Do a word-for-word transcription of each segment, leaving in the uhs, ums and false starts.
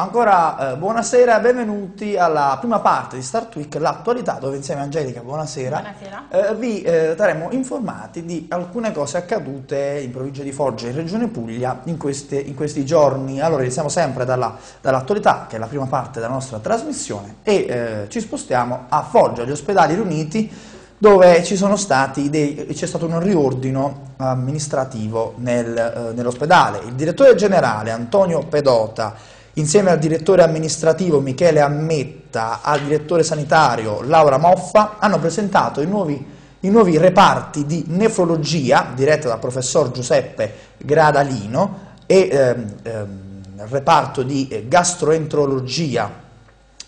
Ancora eh, buonasera, benvenuti alla prima parte di Start Week, l'attualità, dove insieme a Angelica, buonasera, buonasera. Eh, vi eh, daremo informati di alcune cose accadute in provincia di Foggia e in Regione Puglia in, queste, in questi giorni. Allora iniziamo sempre dall'attualità, dall che è la prima parte della nostra trasmissione, e eh, ci spostiamo a Foggia, agli ospedali riuniti, dove ci sono stati c'è stato un riordino amministrativo nel, eh, nell'ospedale. Il direttore generale Antonio Pedota, insieme al direttore amministrativo Michele Ammetta, al direttore sanitario Laura Moffa, hanno presentato i nuovi, i nuovi reparti di nefrologia, diretto dal professor Giuseppe Gradalino, e ehm, ehm, il reparto di gastroenterologia,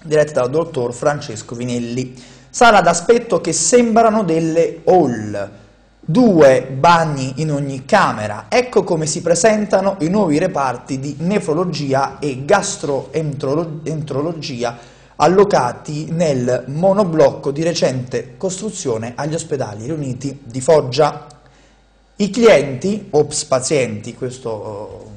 diretto dal dottor Francesco Vinelli. Sala d'aspetto che sembrano delle hall, due bagni in ogni camera. Ecco come si presentano i nuovi reparti di nefrologia e gastroenterologia allocati nel monoblocco di recente costruzione agli ospedali riuniti di Foggia. I clienti, o pazienti, questo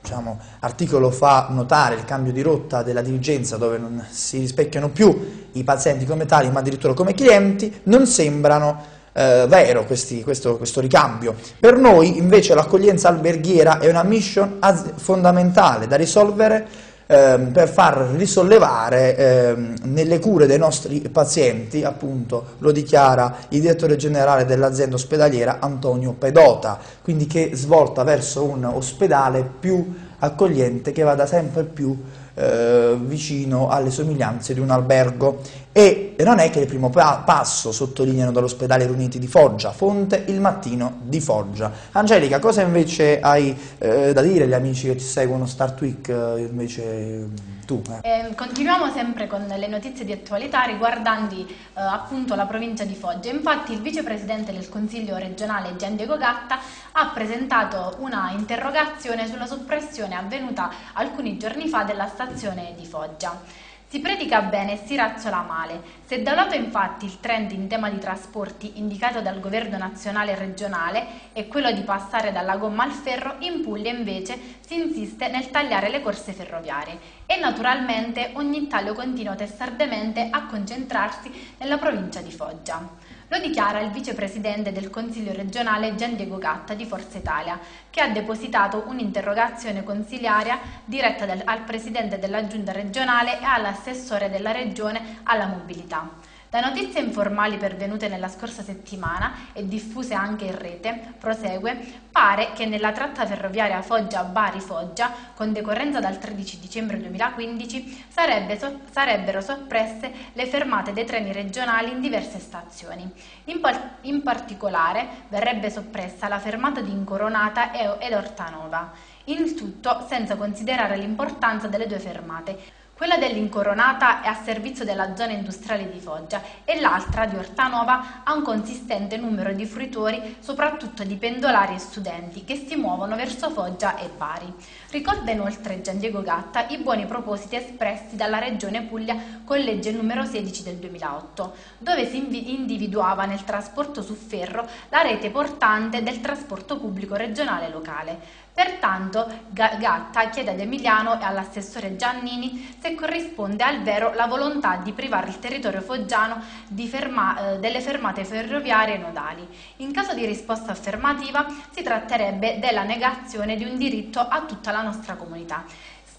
diciamo, articolo fa notare il cambio di rotta della dirigenza, dove non si rispecchiano più i pazienti come tali ma addirittura come clienti. Non sembrano eh, vero questi, questo, questo ricambio. Per noi invece l'accoglienza alberghiera è una mission fondamentale da risolvere eh, per far risollevare eh, nelle cure dei nostri pazienti, appunto lo dichiara il direttore generale dell'azienda ospedaliera Antonio Pedota. Quindi che svolta verso un ospedale più accogliente, che vada sempre più eh, vicino alle somiglianze di un albergo. E non è che il primo pa passo, sottolineano dall'ospedale riuniti di Foggia, fonte Il Mattino di Foggia. Angelica, cosa invece hai eh, da dire agli amici che ci seguono Start Week, eh, invece tu? Eh. Eh, continuiamo sempre con le notizie di attualità riguardanti eh, appunto la provincia di Foggia. Infatti il vicepresidente del Consiglio regionale Gian Diego Gatta ha presentato una interrogazione sulla soppressione avvenuta alcuni giorni fa della stazione di Foggia. Si predica bene e si razzola male. Se da un lato infatti il trend in tema di trasporti indicato dal governo nazionale e regionale è quello di passare dalla gomma al ferro, in Puglia invece si insiste nel tagliare le corse ferroviarie e naturalmente ogni taglio continua testardemente a concentrarsi nella provincia di Foggia. Lo dichiara il vicepresidente del Consiglio regionale Gian Diego Gatta di Forza Italia, che ha depositato un'interrogazione consiliaria diretta del, al presidente della giunta regionale e all'assessore della regione alla mobilità. Da notizie informali pervenute nella scorsa settimana e diffuse anche in rete, prosegue, pare che nella tratta ferroviaria Foggia-Bari-Foggia, con decorrenza dal tredici dicembre duemilaquindici, sarebbe so sarebbero soppresse le fermate dei treni regionali in diverse stazioni. In, in particolare verrebbe soppressa la fermata di Incoronata ed Ortanova, il tutto senza considerare l'importanza delle due fermate. Quella dell'Incoronata è a servizio della zona industriale di Foggia e l'altra di Ortanova ha un consistente numero di fruitori, soprattutto di pendolari e studenti che si muovono verso Foggia e Bari. Ricorda inoltre Gian Diego Gatta i buoni propositi espressi dalla Regione Puglia con legge numero sedici del duemilaotto, dove si individuava nel trasporto su ferro la rete portante del trasporto pubblico regionale e locale. Pertanto Gatta chiede ad Emiliano e all'assessore Giannini se corrisponde al vero la volontà di privare il territorio foggiano di ferma, eh, delle fermate ferroviarie nodali. In caso di risposta affermativa si tratterebbe della negazione di un diritto a tutta la nostra comunità.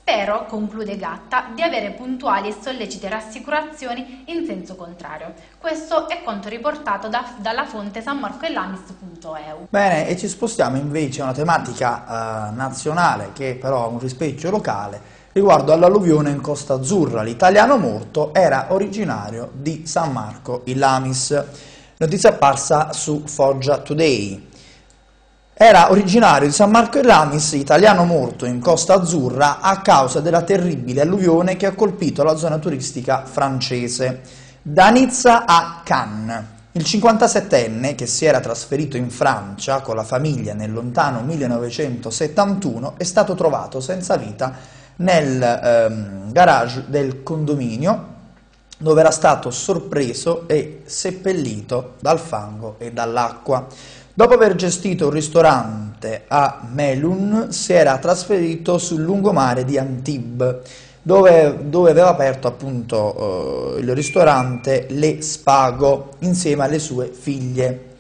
Spero, conclude Gatta, di avere puntuali e sollecite rassicurazioni in senso contrario. Questo è quanto riportato da, dalla fonte san marco in lamis punto e u. Bene, e ci spostiamo invece a una tematica eh, nazionale che però ha un rispecchio locale riguardo all'alluvione in Costa Azzurra. L'italiano morto era originario di San Marco in Lamis. Notizia apparsa su Foggia Today. Era originario di San Marco in Lamis, italiano morto in Costa Azzurra a causa della terribile alluvione che ha colpito la zona turistica francese. Da Nizza a Cannes, il cinquantasettenne, che si era trasferito in Francia con la famiglia nel lontano millenovecentosettantuno, è stato trovato senza vita nel ehm, garage del condominio, dove era stato sorpreso e seppellito dal fango e dall'acqua. Dopo aver gestito un ristorante a Melun, si era trasferito sul lungomare di Antibes, dove, dove aveva aperto appunto eh, il ristorante Le Spago insieme alle sue figlie.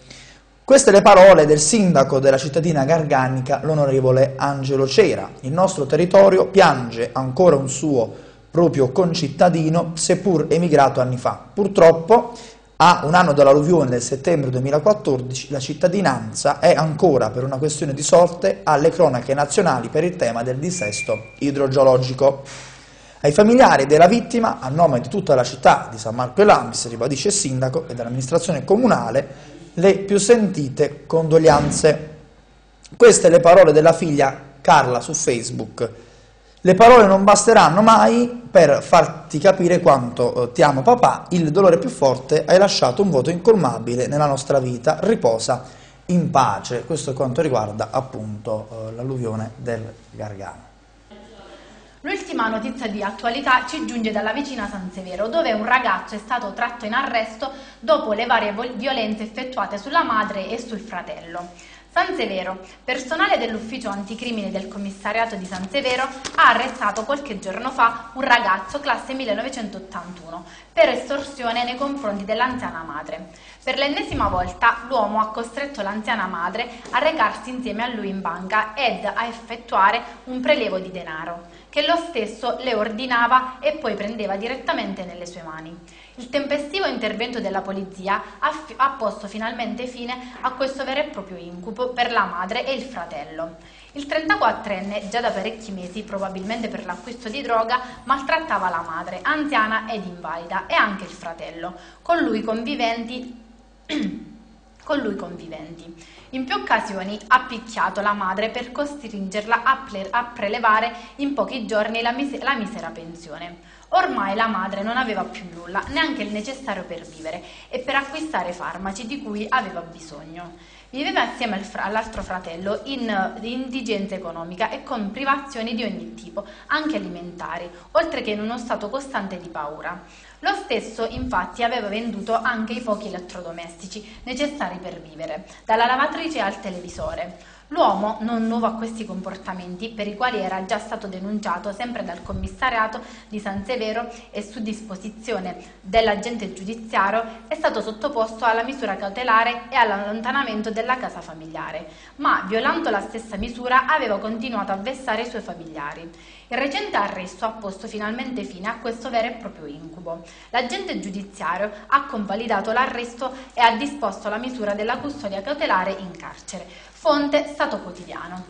Queste le parole del sindaco della cittadina garganica, l'onorevole Angelo Cera. Il nostro territorio piange ancora un suo proprio concittadino, seppur emigrato anni fa. Purtroppo, a un anno dall'alluvione del settembre duemilaquattordici, la cittadinanza è ancora, per una questione di sorte, alle cronache nazionali per il tema del dissesto idrogeologico. Ai familiari della vittima, a nome di tutta la città di San Marco in Lamis, ribadisce il sindaco, e dell'amministrazione comunale, le più sentite condoglianze. Queste le parole della figlia Carla su Facebook. Le parole non basteranno mai per farti capire quanto ti amo papà, il dolore più forte, hai lasciato un vuoto incolmabile nella nostra vita, riposa in pace. Questo è quanto riguarda appunto l'alluvione del Gargano. L'ultima notizia di attualità ci giunge dalla vicina San Severo, dove un ragazzo è stato tratto in arresto dopo le varie violenze effettuate sulla madre e sul fratello. San Severo, personale dell'ufficio anticrimine del commissariato di San Severo, ha arrestato qualche giorno fa un ragazzo classe millenovecentottantuno per estorsione nei confronti dell'anziana madre. Per l'ennesima volta l'uomo ha costretto l'anziana madre a recarsi insieme a lui in banca ed a effettuare un prelevo di denaro, che lo stesso le ordinava e poi prendeva direttamente nelle sue mani. Il tempestivo intervento della polizia ha, ha posto finalmente fine a questo vero e proprio incubo per la madre e il fratello. Il trentaquattrenne, già da parecchi mesi, probabilmente per l'acquisto di droga, maltrattava la madre, anziana ed invalida, e anche il fratello, con lui conviventi. con lui conviventi. In più occasioni ha picchiato la madre per costringerla a, a prelevare in pochi giorni la, mis la misera pensione. Ormai la madre non aveva più nulla, neanche il necessario per vivere e per acquistare farmaci di cui aveva bisogno. Viveva assieme al fra all'altro fratello in uh, indigenza economica e con privazioni di ogni tipo, anche alimentari, oltre che in uno stato costante di paura. Lo stesso, infatti, aveva venduto anche i pochi elettrodomestici necessari per vivere, dalla lavatrice al televisore. L'uomo, non nuovo a questi comportamenti, per i quali era già stato denunciato sempre dal commissariato di San Severo e su disposizione dell'agente giudiziario, è stato sottoposto alla misura cautelare e all'allontanamento della casa familiare, ma violando la stessa misura aveva continuato a vessare i suoi familiari. Il recente arresto ha posto finalmente fine a questo vero e proprio incubo. L'agente giudiziario ha convalidato l'arresto e ha disposto la misura della custodia cautelare in carcere. Fonte Stato Quotidiano.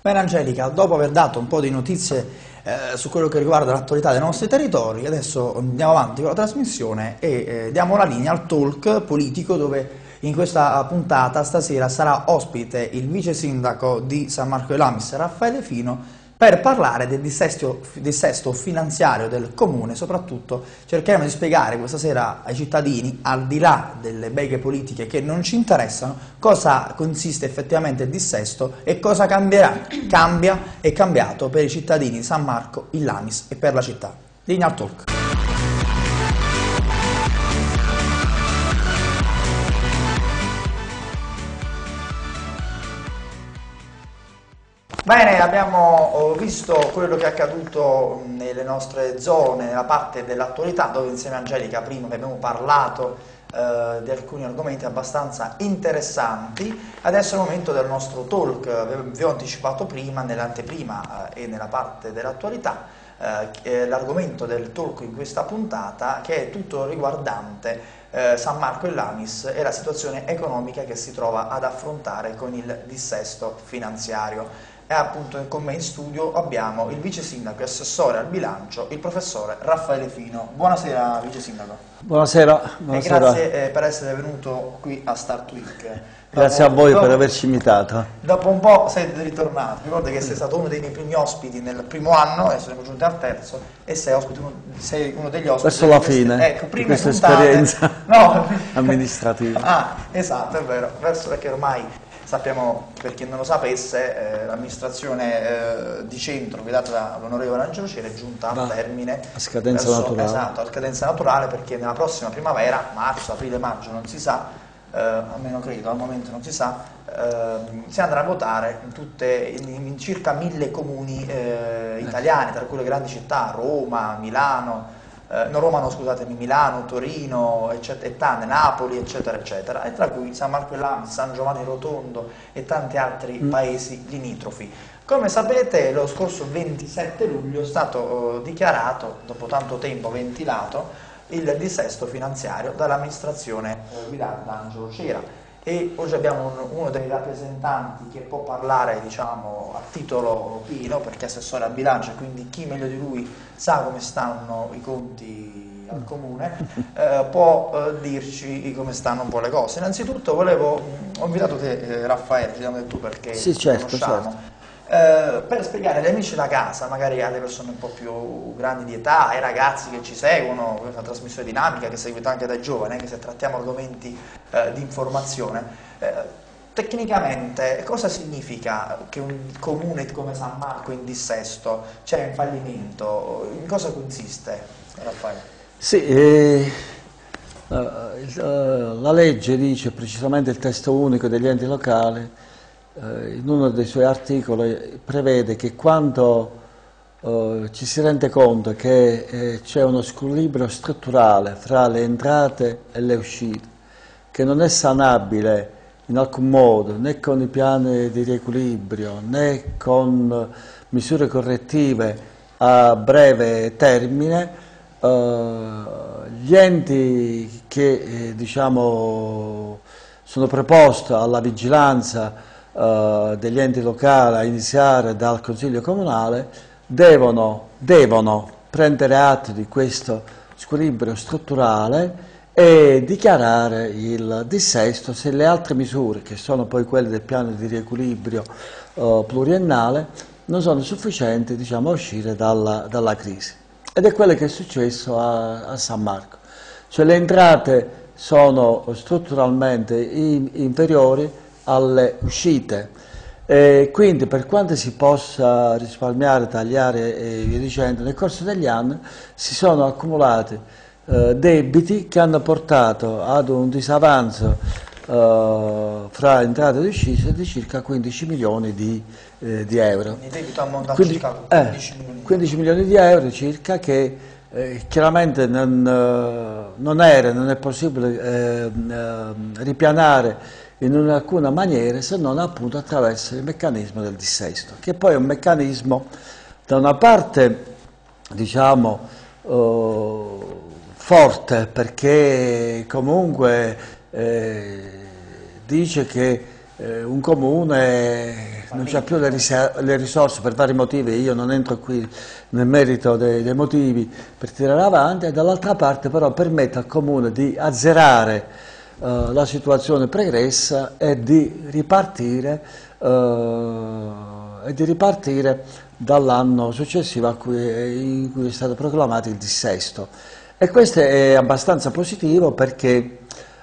Bene Angelica, dopo aver dato un po' di notizie eh, su quello che riguarda l'attualità dei nostri territori, adesso andiamo avanti con la trasmissione e eh, diamo la linea al talk politico, dove in questa puntata stasera sarà ospite il vice sindaco di San Marco in Lamis, Raffaele Fino, per parlare del dissesto, dissesto finanziario del comune. Soprattutto cercheremo di spiegare questa sera ai cittadini, al di là delle beghe politiche che non ci interessano, cosa consiste effettivamente il dissesto e cosa cambierà, cambia e cambiato per i cittadini di San Marco in Lamis e per la città. Linea al talk. Bene, abbiamo visto quello che è accaduto nelle nostre zone, nella parte dell'attualità, dove insieme a Angelica prima vi abbiamo parlato eh, di alcuni argomenti abbastanza interessanti. Adesso è il momento del nostro talk. Vi ho anticipato prima, nell'anteprima eh, e nella parte dell'attualità, eh, l'argomento del talk in questa puntata, che è tutto riguardante Eh, San Marco in Lamis e la situazione economica che si trova ad affrontare con il dissesto finanziario. E appunto con me in studio abbiamo il vice sindaco e assessore al bilancio, il professore Raffaele Fino. Buonasera vice sindaco. Buonasera, buonasera. E grazie eh, per essere venuto qui a Start Week. Grazie dopo, a voi dopo, per averci invitato. Dopo un po' siete ritornati, ricordo che sei stato uno dei miei primi ospiti nel primo anno, e siamo giunti al terzo, e sei, ospite, uno, sei uno degli ospiti. Verso la queste, fine, ecco, prima questa puntate, esperienza no, amministrativa. Ah, esatto, è vero, verso perché ormai sappiamo, per chi non lo sapesse, eh, l'amministrazione eh, di centro guidata dall'onorevole Angelo Cera è giunta al termine. A scadenza verso, naturale. Esatto, a scadenza naturale, perché nella prossima primavera, marzo, aprile, maggio, non si sa, eh, almeno credo, al momento non si sa, eh, si andrà a votare in, tutte, in, in circa mille comuni eh, italiani, tra cui le grandi città, Roma, Milano, eh, no Roma no scusatemi, Milano, Torino, eccetera, e tante, Napoli, eccetera, eccetera, e tra cui San Marco in Lamis, San Giovanni Rotondo e tanti altri mm. paesi limitrofi. Come sapete, lo scorso ventisette luglio è stato eh, dichiarato, dopo tanto tempo ventilato, il dissesto finanziario dall'amministrazione guidata da Angelo Cera, e oggi abbiamo un, uno dei rappresentanti che può parlare, diciamo, a titolo pieno, perché è assessore al bilancio, quindi chi meglio di lui sa come stanno i conti al comune, eh, può eh, dirci come stanno un po' le cose. Innanzitutto volevo, ho invitato te eh, Raffaele, ci diamo del tu perché sì, certo, conosciamo. Certo. Eh, per spiegare agli amici da casa, magari alle persone un po' più grandi di età, ai ragazzi che ci seguono, questa è una trasmissione dinamica che seguite anche dai giovani, anche se trattiamo argomenti eh, di informazione, eh, tecnicamente cosa significa che un comune come San Marco in dissesto c'è un fallimento? In cosa consiste, Raffaele? Sì, eh, la legge dice, precisamente il testo unico degli enti locali, in uno dei suoi articoli prevede che quando eh, ci si rende conto che eh, c'è uno squilibrio strutturale fra le entrate e le uscite, che non è sanabile in alcun modo, né con i piani di riequilibrio, né con misure correttive a breve termine, eh, gli enti che eh, diciamo, sono preposti alla vigilanza degli enti locali, a iniziare dal Consiglio Comunale, devono, devono prendere atto di questo squilibrio strutturale e dichiarare il dissesto, se le altre misure, che sono poi quelle del piano di riequilibrio eh, pluriennale, non sono sufficienti, diciamo, a uscire dalla, dalla crisi. Ed è quello che è successo a, a San Marco. Cioè le entrate sono strutturalmente in, inferiori alle uscite, e quindi per quanto si possa risparmiare, tagliare e via dicendo, nel corso degli anni si sono accumulati eh, debiti che hanno portato ad un disavanzo eh, fra entrate e uscite di circa quindici milioni di, eh, di euro. Il debito ammonta a circa quindici milioni. quindici milioni di euro circa, che eh, chiaramente non, eh, non era, non è possibile eh, eh, ripianare in alcuna maniera, se non appunto attraverso il meccanismo del dissesto, che poi è un meccanismo da una parte, diciamo, eh, forte, perché comunque eh, dice che eh, un comune non ha più le, le risorse per vari motivi, io non entro qui nel merito dei, dei motivi per tirare avanti, e dall'altra parte però permette al comune di azzerare Uh, la situazione pregressa e di ripartire, uh, e di ripartire dall'anno successivo a cui, in cui è stato proclamato il dissesto. E questo è abbastanza positivo, perché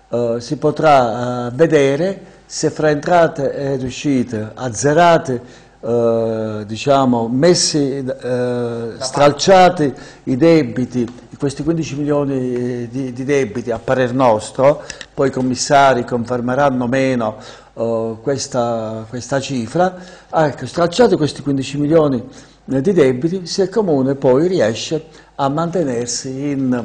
uh, si potrà uh, vedere se fra entrate ed uscite azzerate, uh, diciamo, messi, uh, stralciati i debiti, questi quindici milioni di, di debiti, a parer nostro, poi i commissari confermeranno meno uh, questa, questa cifra, ecco, stralciati questi quindici milioni di debiti, se il comune poi riesce a mantenersi in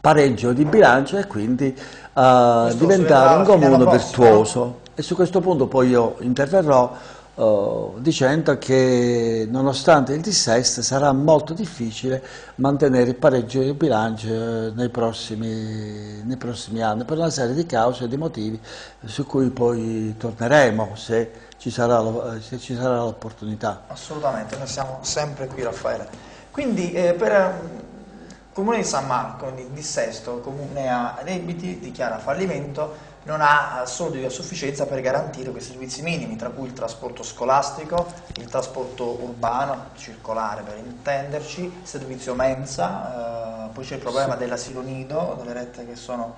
pareggio di bilancio e quindi a uh, diventare un comune virtuoso. E su questo punto poi io interverrò Uh, dicendo che nonostante il dissesto sarà molto difficile mantenere il pareggio di bilancio nei prossimi, nei prossimi anni, per una serie di cause e di motivi su cui poi torneremo se ci sarà, se ci sarà l'opportunità. Assolutamente, noi siamo sempre qui, Raffaele. Quindi eh, per il comune di San Marco il dissesto, il comune ha debiti, dichiara fallimento, non ha soldi a sufficienza per garantire questi servizi minimi, tra cui il trasporto scolastico, il trasporto urbano, circolare per intenderci, il servizio mensa, eh, poi c'è il problema dell'asilo nido, delle rette che sono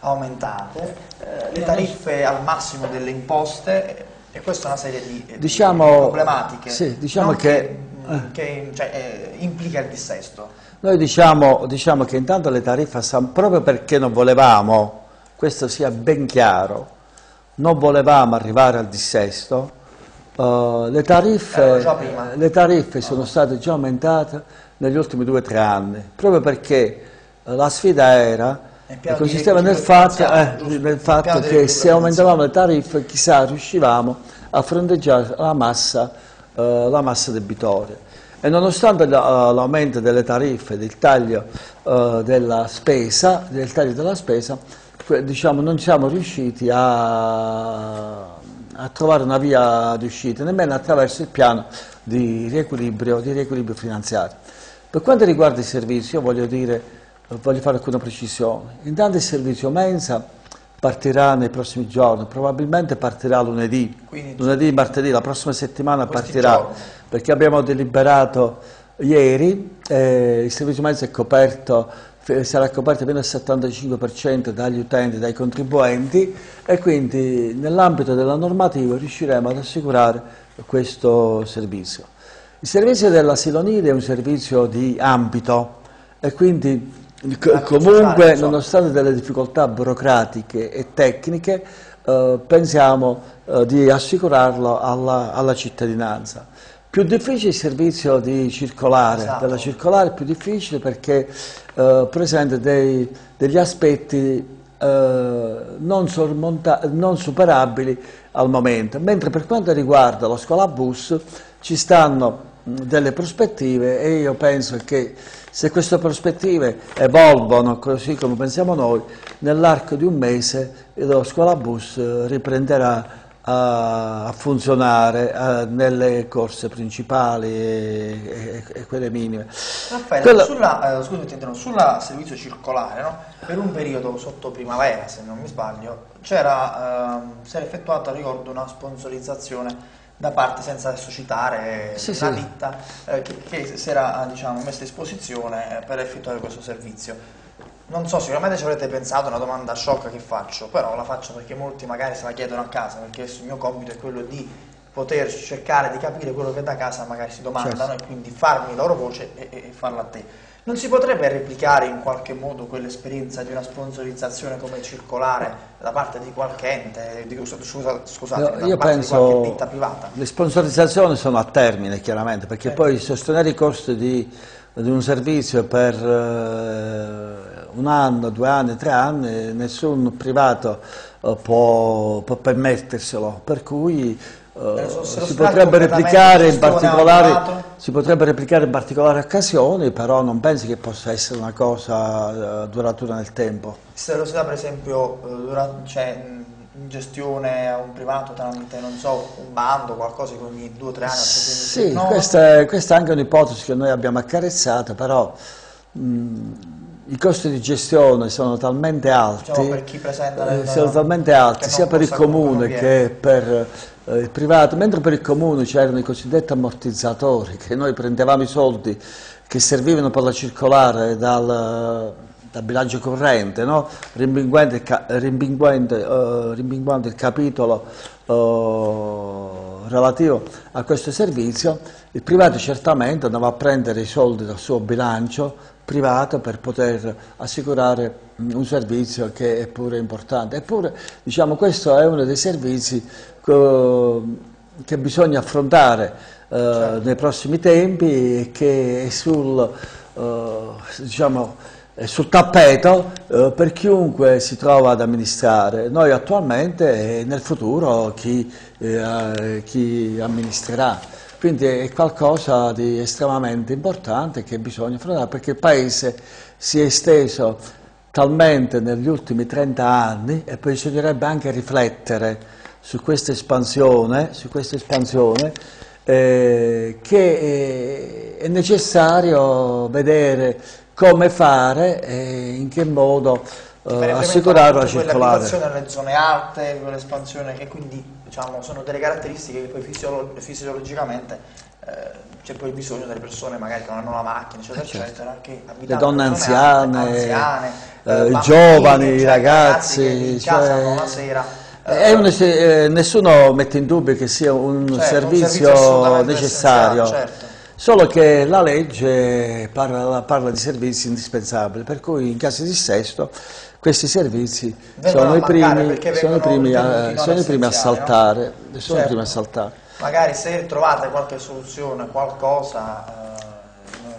aumentate, eh, le tariffe al massimo delle imposte, e questa è una serie di, eh, diciamo, di problematiche, sì, diciamo che, che, che cioè, eh, implica il dissesto. Noi diciamo, diciamo che intanto le tariffe, proprio perché non volevamo questo sia ben chiaro. Non volevamo arrivare al dissesto, uh, le tariffe, eh, le tariffe sono state già aumentate negli ultimi due o tre anni, proprio perché uh, la sfida era e consisteva nel fatto, eh, nel fatto che se aumentavamo le tariffe chissà riuscivamo a fronteggiare la massa, uh, la massa debitoria. E nonostante l'aumento delle tariffe, del taglio uh, della spesa, del taglio della spesa, diciamo, non siamo riusciti a, a trovare una via d'uscita, nemmeno attraverso il piano di riequilibrio, di riequilibrio finanziario. Per quanto riguarda i servizi, io voglio dire, voglio fare alcune precisioni. Intanto il servizio mensa partirà nei prossimi giorni, probabilmente partirà lunedì, quindi, lunedì, martedì, la prossima settimana partirà. Giorni. Perché abbiamo deliberato ieri, eh, il servizio mezzo è coperto, sarà coperto fino al settantacinque per cento dagli utenti, dai contribuenti, e quindi nell'ambito della normativa riusciremo ad assicurare questo servizio. Il servizio dell'asilo nido è un servizio di ambito e quindi comunque, nonostante delle difficoltà burocratiche e tecniche, eh, pensiamo eh, di assicurarlo alla, alla cittadinanza. Più difficile il servizio di circolare, esatto. Della circolare è più difficile perché eh, presenta dei, degli aspetti eh, non, non superabili al momento, mentre per quanto riguarda la scuola bus ci stanno mh, delle prospettive e io penso che se queste prospettive evolvono così come pensiamo noi, nell'arco di un mese la scuola bus riprenderà a funzionare uh, nelle corse principali e, e, e quelle minime. Raffaele, Quello... sulla, eh, scusate, sulla servizio circolare, no? Per un periodo sotto primavera, se non mi sbaglio, c'era, eh, si era effettuata, ricordo, una sponsorizzazione da parte, senza adesso citare, sì, una sì. ditta eh, che, che si era, diciamo, messa a disposizione per effettuare questo servizio. Non so, sicuramente ci avrete pensato, è una domanda sciocca che faccio, però la faccio perché molti magari se la chiedono a casa, perché il mio compito è quello di poter cercare di capire quello che da casa magari si domandano, certo. E quindi farmi la loro voce e, e farla a te. Non si potrebbe replicare in qualche modo quell'esperienza di una sponsorizzazione come circolare da parte di qualche ente, di, scusa, scusate, no, io penso di qualche ditta privata? Le sponsorizzazioni sono a termine, chiaramente, perché eh. poi sostenere i costi di, di un servizio per... Eh, un anno, due anni, tre anni, nessun privato uh, può, può permetterselo, per cui uh, si, potrebbe replicare in particolari, si potrebbe replicare in particolari occasioni, però non pensi che possa essere una cosa uh, duratura nel tempo. Se lo si dà per esempio uh, durante, cioè, in gestione a un privato tramite, non so, un bando, qualcosa che ogni due o tre anni... Sì, no, questa, è, questa è anche un'ipotesi che noi abbiamo accarezzato, però... Mh, i costi di gestione sono talmente alti, diciamo, per chi presenta eh, sono talmente alti sia per il comune che per eh, il privato, mentre per il comune c'erano i cosiddetti ammortizzatori, che noi prendevamo i soldi che servivano per la circolare dal, dal bilancio corrente, no? rimbinguando, il rimbinguando, eh, rimbinguando il capitolo eh, relativo a questo servizio. Il privato certamente andava a prendere i soldi dal suo bilancio privato per poter assicurare un servizio che è pure importante. Eppure, diciamo, questo è uno dei servizi che bisogna affrontare eh, certo. nei prossimi tempi e che è sul, eh, diciamo, è sul tappeto eh, per chiunque si trova ad amministrare, noi attualmente e nel futuro chi, eh, chi amministrerà. Quindi è qualcosa di estremamente importante che bisogna affrontare, perché il Paese si è esteso talmente negli ultimi trenta anni e poi bisognerebbe anche riflettere su questa espansione, su questa espansione eh, che è, è necessario vedere come fare e in che modo eh, assicurare la circolare. L'espansione nelle zone alte, l'espansione che quindi... Diciamo, sono delle caratteristiche che poi fisiolog fisiologicamente eh, c'è poi bisogno delle persone magari che non hanno la macchina, eccetera, certo. eccetera, che le donne anziane, alte, anziane eh, i giovani, i ragazzi, ragazzi che cioè... casano la sera. Eh, un, eh, nessuno mette in dubbio che sia un, certo, servizio, un servizio necessario. Certo. Solo che la legge parla, parla di servizi indispensabili, per cui in caso di dissesto questi servizi sono i primi, sono i primi a, sono i primi a saltare. No? Sono certo. primi a saltare. Magari se trovate qualche soluzione, qualcosa, eh,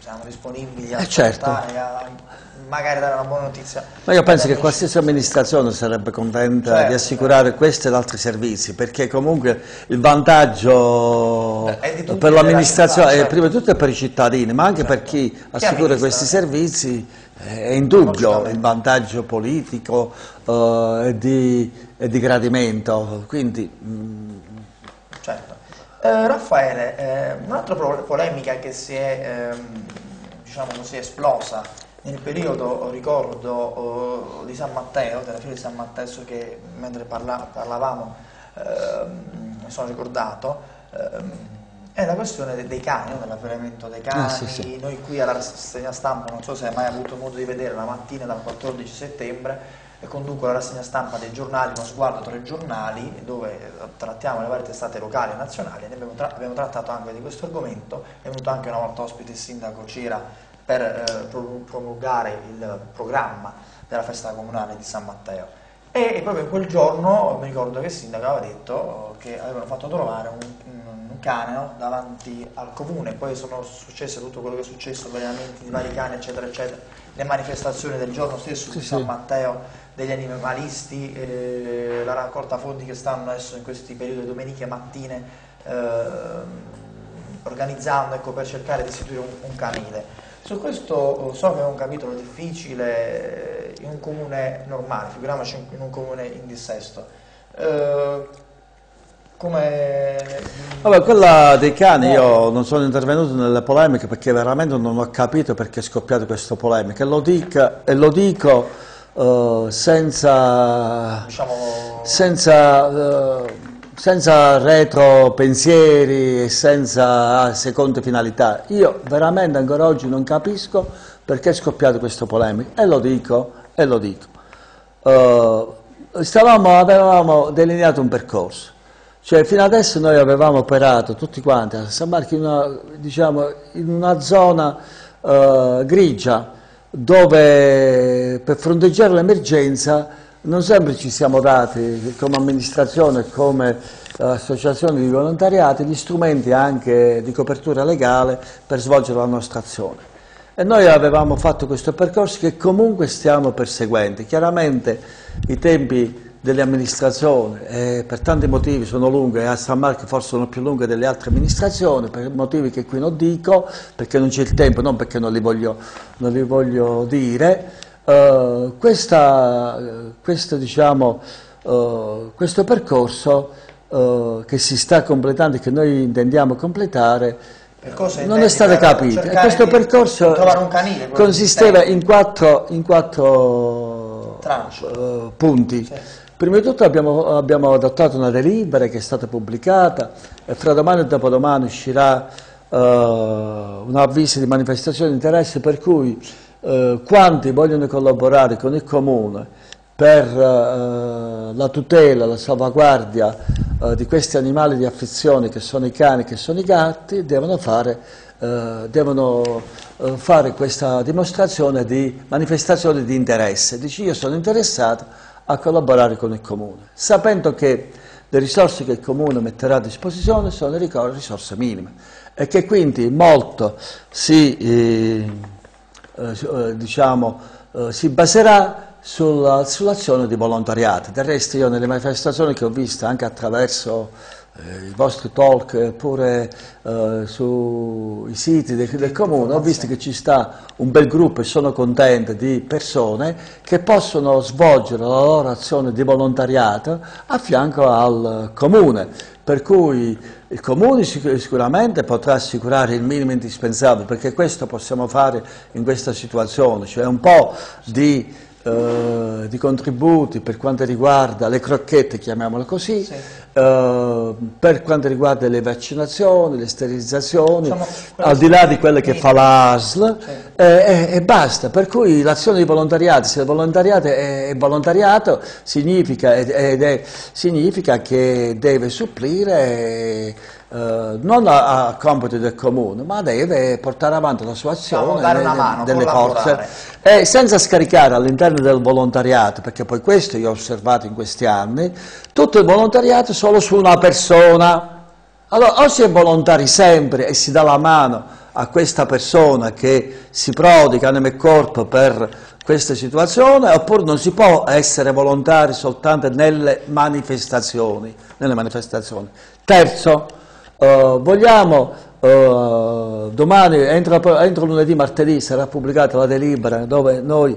siamo disponibili a eh saltare, certo. a, magari dare una buona notizia. Ma io penso che qualsiasi amministrazione sarebbe contenta certo, di assicurare certo. questi ed altri servizi, perché comunque il vantaggio Beh, per l'amministrazione, certo. prima di tutto è per i cittadini, ma anche certo. per chi, chi assicura questi servizi, eh, è indubbio il vantaggio politico eh, e, di, e di gradimento. Quindi, mh. Certo. Eh, Raffaele, eh, un'altra polemica che si è, eh, diciamo così, esplosa nel periodo, ricordo, uh, di San Matteo, della fine di San Matteo, che mentre parla parlavamo uh, mi sono ricordato, uh, è la questione dei, dei cani, dell'afferramento dei cani. Ah, sì, sì. Noi qui alla rassegna stampa, non so se hai mai avuto modo di vedere, la mattina dal quattordici settembre conduco la rassegna stampa dei giornali, uno sguardo tra i giornali, dove trattiamo le varie testate locali e nazionali, e abbiamo, tra abbiamo trattato anche di questo argomento. È venuto anche una volta ospite il sindaco Cera per eh, promulgare il programma della festa comunale di San Matteo, e, e proprio in quel giorno mi ricordo che il sindaco aveva detto che avevano fatto trovare un, un, un cane, no? davanti al comune. Poi sono successe tutto quello che è successo, veramente di vari cani eccetera eccetera, le manifestazioni del giorno stesso sì, di San sì. Matteo degli animalisti, eh, la raccolta fondi che stanno adesso in questi periodi domeniche mattine eh, organizzando, ecco, per cercare di istituire un, un canile. Su questo so che è un capitolo difficile in un comune normale, figuriamoci in un comune in dissesto. Eh, come... Vabbè, quella dei cani io non sono intervenuto nelle polemiche perché veramente non ho capito perché è scoppiata questa polemica, e lo dico, e lo dico eh, senza... Diciamo... senza eh, senza retro pensieri e senza seconde finalità. Io veramente ancora oggi non capisco perché è scoppiata questa polemica, e lo dico, e lo dico. Uh, stavamo, avevamo delineato un percorso, cioè fino adesso noi avevamo operato tutti quanti a San Marco in una, diciamo, in una zona uh, grigia, dove per fronteggiare l'emergenza non sempre ci siamo dati, come amministrazione, come associazione di volontariati, gli strumenti anche di copertura legale per svolgere la nostra azione. E noi avevamo fatto questo percorso che comunque stiamo perseguendo. Chiaramente i tempi delle amministrazioni eh, per tanti motivi sono lunghi, e a San Marco forse sono più lunghe delle altre amministrazioni, per motivi che qui non dico, perché non c'è il tempo, non perché non li voglio, non li voglio dire. Uh, questa, questa, diciamo, uh, questo percorso uh, che si sta completando e che noi intendiamo completare percorso non è stato capito, e questo percorso un canile, consisteva in quattro, in quattro uh, punti. Certo. Prima di tutto abbiamo, abbiamo adottato una delibera che è stata pubblicata, e fra domani e dopodomani uscirà uh, un avviso di manifestazione di interesse, per cui Uh, quanti vogliono collaborare con il comune per uh, la tutela, la salvaguardia uh, di questi animali di affezione che sono i cani, che sono i gatti, devono fare, uh, devono, uh, fare questa dimostrazione di manifestazione di interesse. Dici: io sono interessato a collaborare con il comune, sapendo che le risorse che il comune metterà a disposizione sono le risorse minime, e che quindi molto si... Eh, Eh, diciamo, eh, si baserà sull'azione sull di volontariato. Del resto io nelle manifestazioni che ho visto, anche attraverso eh, i vostri talk, pure eh, sui siti del, del comune, ho visto che ci sta un bel gruppo, e sono contento, di persone che possono svolgere la loro azione di volontariato a fianco al comune, per cui il comune sicur sicuramente potrà assicurare il minimo indispensabile, perché questo possiamo fare in questa situazione, cioè un po' di, eh, di contributi per quanto riguarda le crocchette, chiamiamole così, sì. eh, per quanto riguarda le vaccinazioni, le sterilizzazioni, diciamo, al di là di quelle che fa l'A S L, sì. eh, e, e basta. Per cui l'azione di volontariato, se il volontariato è, è volontariato, significa, ed è, significa che deve supplire... Eh, eh, non a compito del comune, ma deve portare avanti la sua azione, dare una mano, delle forze, e senza scaricare all'interno del volontariato, perché poi questo io ho osservato in questi anni, tutto il volontariato solo su una persona. Allora, o si è volontari sempre e si dà la mano a questa persona che si prodiga anima e corpo per questa situazione, oppure non si può essere volontari soltanto nelle manifestazioni. Nelle manifestazioni. Terzo, eh, vogliamo, eh, domani, entro, entro lunedì, martedì, sarà pubblicata la delibera dove noi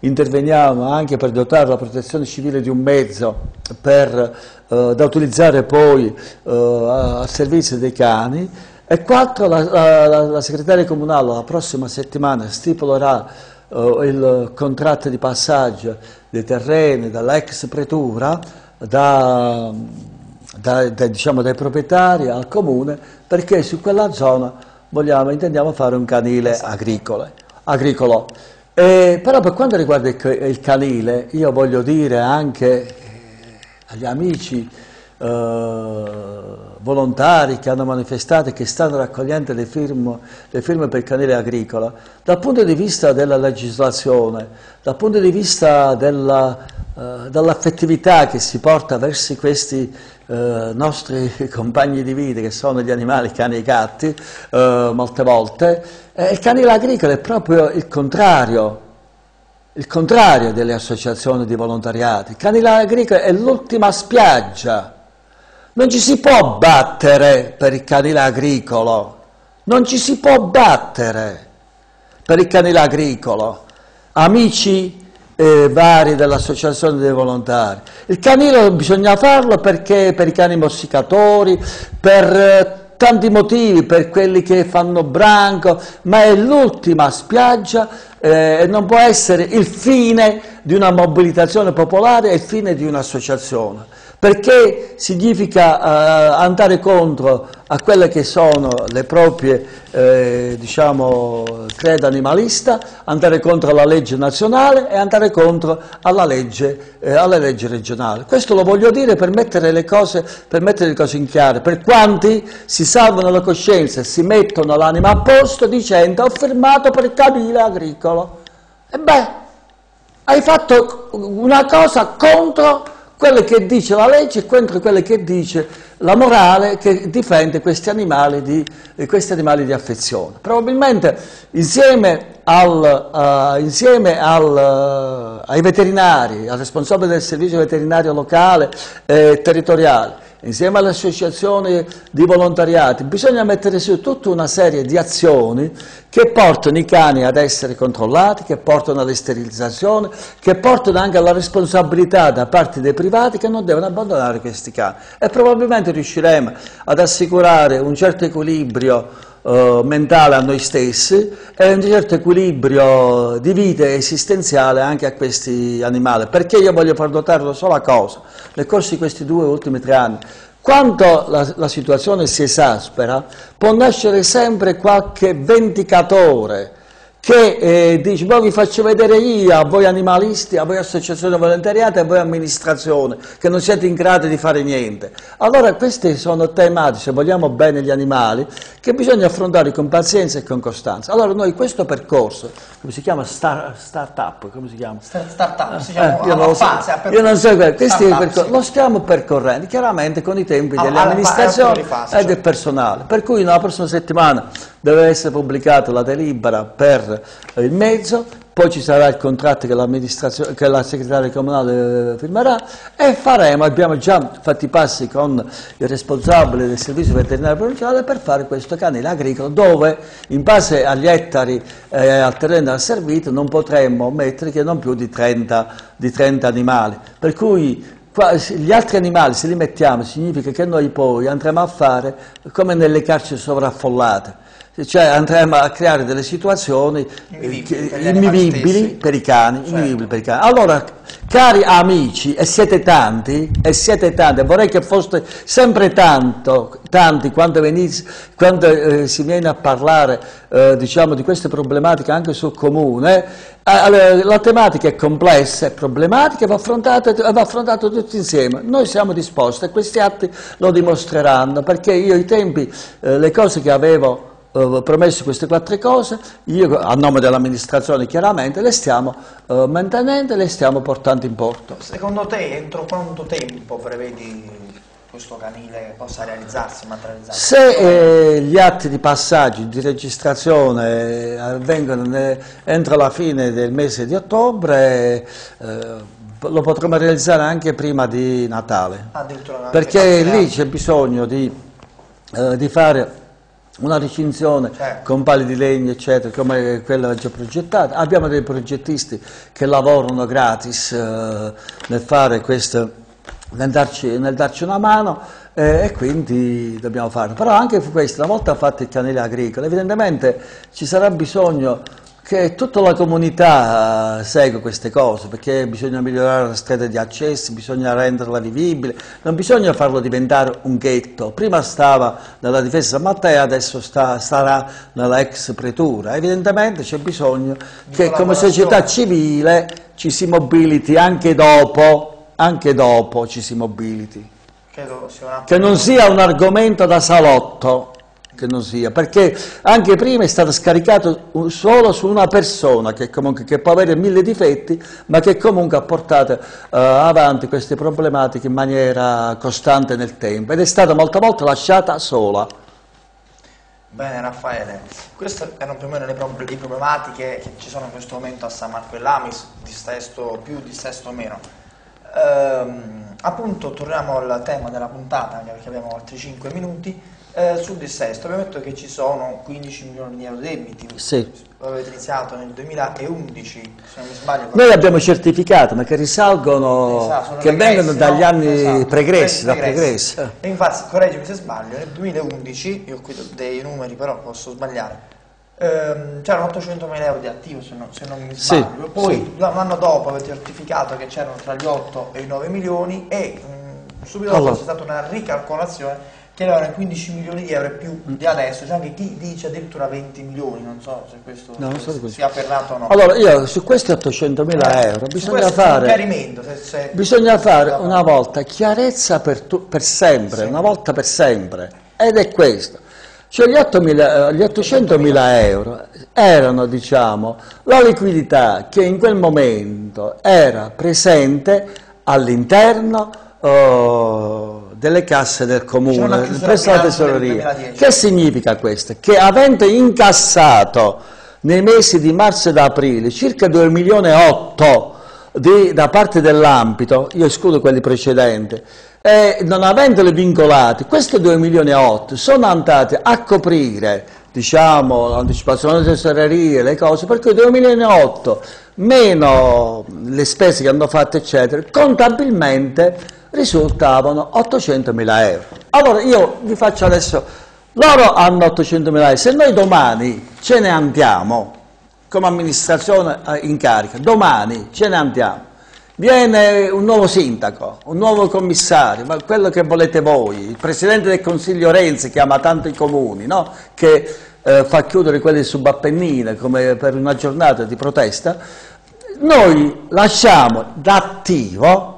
interveniamo anche per dotare la protezione civile di un mezzo per, eh, da utilizzare poi eh, al servizio dei cani. E quattro, la, la, la segretaria comunale la prossima settimana stipulerà uh, il contratto di passaggio dei terreni dall'ex pretura, da, da, da, diciamo, dai proprietari al comune, perché su quella zona vogliamo, intendiamo fare un canile agricolo. agricolo. E, però per quanto riguarda il, il canile, io voglio dire anche agli amici Uh, volontari che hanno manifestato e che stanno raccogliendo le firme, le firme per il canile agricolo, dal punto di vista della legislazione, dal punto di vista dell'affettività uh, che si porta verso questi uh, nostri compagni di vita che sono gli animali, cani e gatti, uh, molte volte, eh, il canile agricolo è proprio il contrario. Il contrario delle associazioni di volontariato. Il canile agricolo è l'ultima spiaggia. Non ci si può battere per il canile agricolo, non ci si può battere per il canile agricolo, amici eh, vari dell'associazione dei volontari. Il canile bisogna farlo perché per i cani morsicatori, per eh, tanti motivi, per quelli che fanno branco, ma è l'ultima spiaggia e eh, non può essere il fine di una mobilitazione popolare, è il fine di un'associazione. Perché significa uh, andare contro a quelle che sono le proprie, eh, diciamo, credo animalista, andare contro alla legge nazionale e andare contro alla legge, eh, alla legge regionale. Questo lo voglio dire per mettere le cose, per mettere le cose in chiaro, per quanti si salvano la coscienza e si mettono l'anima a posto dicendo ho firmato per il canile agricolo. E beh, hai fatto una cosa contro quello che dice la legge, contro quello che dice la morale che difende questi animali di, questi animali di affezione. Probabilmente insieme, al, uh, insieme al, uh, ai veterinari, al responsabile del servizio veterinario locale e territoriale, insieme alle associazioni di volontariati, bisogna mettere su tutta una serie di azioni che portano i cani ad essere controllati, che portano alla sterilizzazione, che portano anche alla responsabilità da parte dei privati che non devono abbandonare questi cani. E probabilmente riusciremo ad assicurare un certo equilibrio eh, mentale a noi stessi e un certo equilibrio di vita esistenziale anche a questi animali. Perché io voglio far notare una sola cosa, nel corso di questi due ultimi tre anni, quando la, la situazione si esaspera, può nascere sempre qualche vendicatore che eh, dice, voi vi faccio vedere io, a voi animalisti, a voi associazione volontariata, a voi amministrazione, che non siete in grado di fare niente. Allora queste sono tematiche, se vogliamo bene gli animali, che bisogna affrontare con pazienza e con costanza. Allora noi questo percorso, come si chiama? Star, start-up, come si chiama? Start-up, si chiama eh, io, non so, fase, io non so, questi percor sì. Lo stiamo percorrendo, chiaramente con i tempi delle alla, amministrazioni alla fase, e del cioè. personale, per cui nella prossima settimana deve essere pubblicata la delibera per il mezzo, poi ci sarà il contratto che, che la segretaria comunale firmerà e faremo, abbiamo già fatto i passi con il responsabile del servizio veterinario provinciale per fare questo canile agricolo dove in base agli ettari e eh, al terreno asservito non potremmo mettere che non più di trenta animali, per cui gli altri animali, se li mettiamo, significa che noi poi andremo a fare come nelle carceri sovraffollate. cioè andremo a creare delle situazioni invivibili per i cani. Allora, cari amici, e siete tanti, e siete tanti, vorrei che foste sempre tanto, tanti quando, venite, quando eh, si viene a parlare eh, diciamo, di queste problematiche anche sul comune. Eh, la tematica è complessa, è problematica, va affrontata, va affrontata tutti insieme. Noi siamo disposti e questi atti lo dimostreranno, perché io i tempi, eh, le cose che avevo Uh, promesso, queste quattro cose, io a nome dell'amministrazione chiaramente le stiamo uh, mantenendo e le stiamo portando in porto. Secondo te entro quanto tempo prevedi questo canile possa realizzarsi, materializzarsi? Se eh, gli atti di passaggio, di registrazione eh, avvengono ne, entro la fine del mese di ottobre, eh, lo potremo realizzare anche prima di Natale, perché lì c'è bisogno di, eh, di fare una recinzione, certo, con pali di legno eccetera, come quella già progettata. Abbiamo dei progettisti che lavorano gratis eh, nel fare questo, nel darci, nel darci una mano, eh, e quindi dobbiamo farlo. Però anche questo, una volta fatto il canile agricolo, evidentemente ci sarà bisogno che tutta la comunità segua queste cose, perché bisogna migliorare la strada di accessi, bisogna renderla vivibile, non bisogna farlo diventare un ghetto. Prima stava nella difesa San Matteo, adesso sta, sarà nella ex pretura. Evidentemente c'è bisogno che come società civile ci si mobiliti anche dopo, anche dopo ci si mobiliti. Che non sia un argomento da salotto. Che non sia, perché anche prima è stato scaricato solo su una persona che, comunque, che può avere mille difetti, ma che comunque ha portato uh, avanti queste problematiche in maniera costante nel tempo ed è stata molte volte lasciata sola. Bene Raffaele, queste erano più o meno le problematiche che ci sono in questo momento a San Marco in Lamis, distesto più, distesto meno. Ehm, appunto, torniamo al tema della puntata, perché abbiamo altri cinque minuti. Eh, sul dissesto, abbiamo detto che ci sono quindici milioni di euro debiti, sì. Avete iniziato nel duemilaundici, se non mi sbaglio. Noi abbiamo certificato, ma che risalgono, esatto, che regressi, vengono dagli no? anni esatto. pregressi, da pregressi. E infatti, correggimi se sbaglio, nel duemilaundici, io qui dei numeri però posso sbagliare, ehm, c'erano ottocentomila euro di attivo, se, no, se non mi sbaglio, sì, poi sì. L'anno dopo avete certificato che c'erano tra gli otto e i nove milioni e mh, subito dopo allora. C'è stata una ricalcolazione che erano quindici milioni di euro e più di adesso, c'è anche chi dice addirittura venti milioni, non so se questo no, non so se sia perlato o no. Allora, io su questi ottocentomila euro bisogna fare, se, se, bisogna se fare una volta chiarezza per, tu, per sempre, sì. Una volta per sempre, ed è questo. Cioè gli ottocentomila euro erano, diciamo, la liquidità che in quel momento era presente all'interno oh, delle casse del comune, presso la tesoreria. Che significa questo? Che avendo incassato nei mesi di marzo ed aprile circa due milioni e otto da parte dell'ambito, io escludo quelli precedenti, e non avendoli vincolati, questi due milioni e otto sono andati a coprire, diciamo, l'anticipazione delle tesorerie, le cose, per cui due milioni e otto meno le spese che hanno fatto, eccetera, contabilmente risultavano ottocentomila euro. Allora io vi faccio adesso, loro hanno ottocentomila euro, se noi domani ce ne andiamo, come amministrazione in carica, domani ce ne andiamo, viene un nuovo sindaco, un nuovo commissario, ma quello che volete voi, il presidente del consiglio Renzi che ama tanto i comuni, no? Che eh, fa chiudere quelli subappennine come per una giornata di protesta, noi lasciamo d'attivo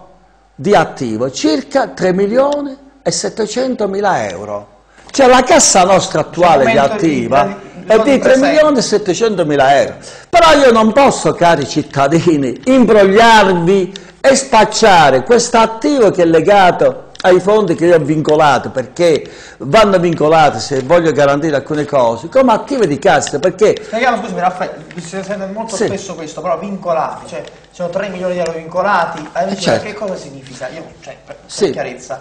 di attivo circa tre milioni e settecentomila euro. Cioè la cassa nostra attuale di attiva è di tre milioni e settecentomila euro. Però io non posso, cari cittadini, imbrogliarvi e spacciare questo attivo che è legato ai fondi che io ho vincolato, perché vanno vincolati, se voglio garantire alcune cose, come attive di cassa, perché... Spieghiamo, scusami Raffaele, si sente molto sì. spesso questo, però vincolati, cioè... Sono tre milioni di euro vincolati, eh, certo. Che cosa significa? Io, cioè, per, sì. per chiarezza,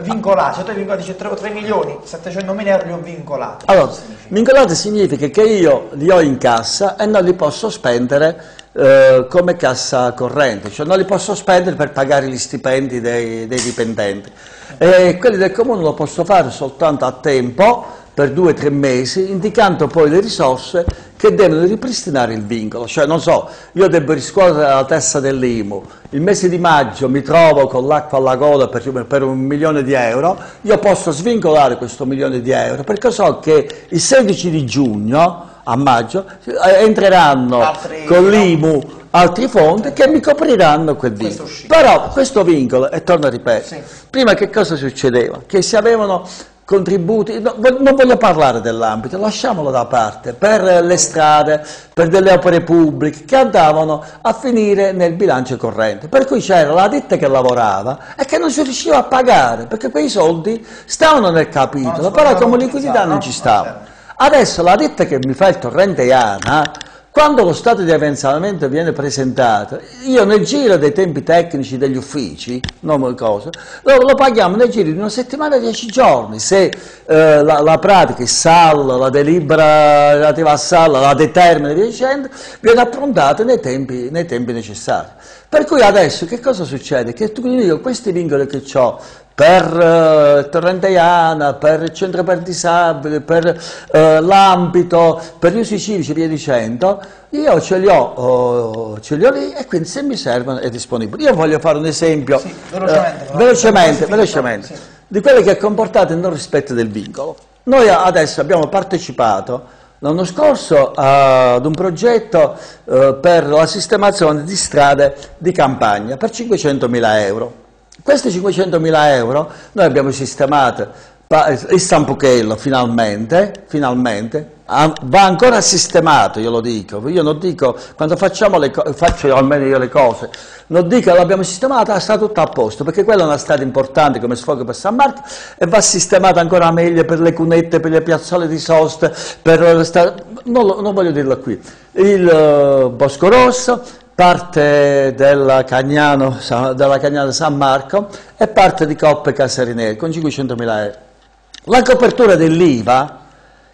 vincolati, cioè tu vincolati, dice tre milioni settecentomila euro li ho vincolati. Allora, significa? Vincolati significa che io li ho in cassa e non li posso spendere eh, come cassa corrente, cioè non li posso spendere per pagare gli stipendi dei, dei dipendenti. E quelli del comune lo posso fare soltanto a tempo, per due o tre mesi, indicando poi le risorse che devono ripristinare il vincolo. Cioè, non so, io devo riscuotere la tassa dell'I M U, il mese di maggio mi trovo con l'acqua alla gola per, per un milione di euro, io posso svincolare questo milione di euro, perché so che il sedici di giugno, a maggio, entreranno altri, con l'I M U altri fondi che mi copriranno quel vincolo. Questo Però questo vincolo, e torno a ripetere, sì. prima che cosa succedeva? Che si avevano contributi, no, non voglio parlare dell'ambito, lasciamolo da parte, per le strade, per delle opere pubbliche che andavano a finire nel bilancio corrente, per cui c'era la ditta che lavorava e che non si riusciva a pagare, perché quei soldi stavano nel capitolo, però come liquidità non ci stavano. Adesso la ditta che mi fa il torrente Iana, quando lo stato di avanzamento viene presentato, io nel giro dei tempi tecnici degli uffici, non cosa, lo, lo paghiamo nel giro di una settimana, dieci giorni, se eh, la, la pratica, il S A L, la delibera relativa al S A L, la determina e via dicendo, viene approntata nei tempi, nei tempi necessari. Per cui adesso che cosa succede? Che tu io questi vincoli che ho per eh, Torrente Iana, per il centro per disabili, per eh, l'ambito, per gli usi civici e via dicendo, io ce li ho, oh, ce li ho lì e quindi se mi servono è disponibile. Io voglio fare un esempio sì, velocemente, eh, velocemente, velocemente sì. di quello che ha comportato il non rispetto del vincolo. Noi adesso abbiamo partecipato l'anno scorso ad un progetto eh, per la sistemazione di strade di campagna per cinquecentomila euro. Questi cinquecentomila euro noi abbiamo sistemato il San Puchello finalmente, finalmente, va ancora sistemato, io lo dico, io non dico, quando facciamo le cose, faccio almeno io le cose, non dico l'abbiamo sistemata, sta tutto a posto, perché quella è una strada importante come sfogo per San Marco e va sistemata ancora meglio per le cunette, per le piazzole di sosta, per la strada, non, non voglio dirlo qui, il uh, Bosco Rosso, parte della Cagnano, della Cagnano San Marco e parte di Coppe Casarineri con cinquecentomila euro. La copertura dell'I V A,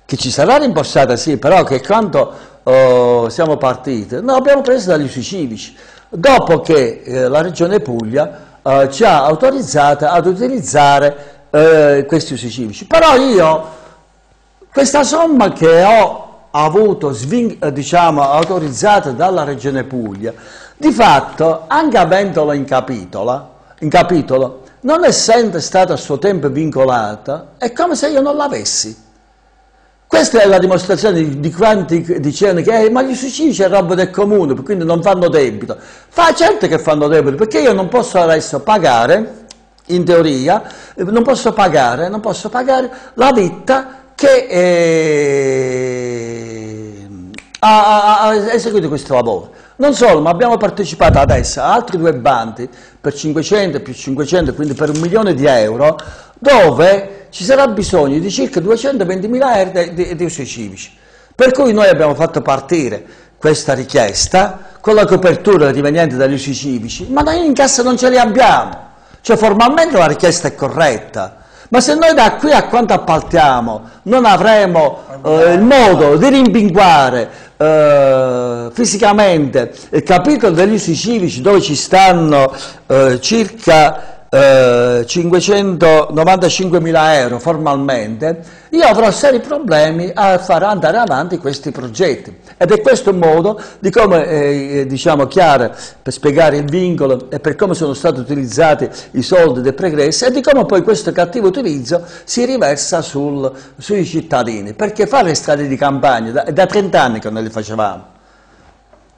che ci sarà rimborsata, sì, però che quando oh, siamo partiti, no, abbiamo preso dagli usi civici, dopo che eh, la Regione Puglia eh, ci ha autorizzato ad utilizzare eh, questi usi civici. Però io, questa somma che ho avuto, diciamo, autorizzato dalla Regione Puglia, di fatto, anche avendolo in capitolo, in capitolo, non essendo stata a suo tempo vincolata, è come se io non l'avessi. Questa è la dimostrazione di, di quanti dicevano che eh, ma gli suicidi c'è roba del comune, quindi non fanno debito. Fa certo che fanno debito, perché io non posso adesso pagare, in teoria, non posso pagare, non posso pagare la ditta che eh, ha, ha eseguito questo lavoro. Non solo, ma abbiamo partecipato adesso a altri due bandi per cinquecento più cinquecento, quindi per un milione di euro, dove ci sarà bisogno di circa duecentoventimila euro di, di, di usi civici. Per cui noi abbiamo fatto partire questa richiesta con la copertura riveniente dagli usi civici, ma noi in cassa non ce li abbiamo. Cioè formalmente la richiesta è corretta. Ma se noi da qui a quanto appaltiamo non avremo eh, il modo di rimpinguare eh, fisicamente il capitolo degli usi civici dove ci stanno eh, circa eh, cinquecentonovantacinquemila euro formalmente, io avrò seri problemi a far andare avanti questi progetti. Ed è questo il modo di come, eh, diciamo, chiaro per spiegare il vincolo e per come sono stati utilizzati i soldi dei pregressi e di come poi questo cattivo utilizzo si riversa sul, sui cittadini. Perché fare le strade di campagna, da, da trent'anni che non le facevamo,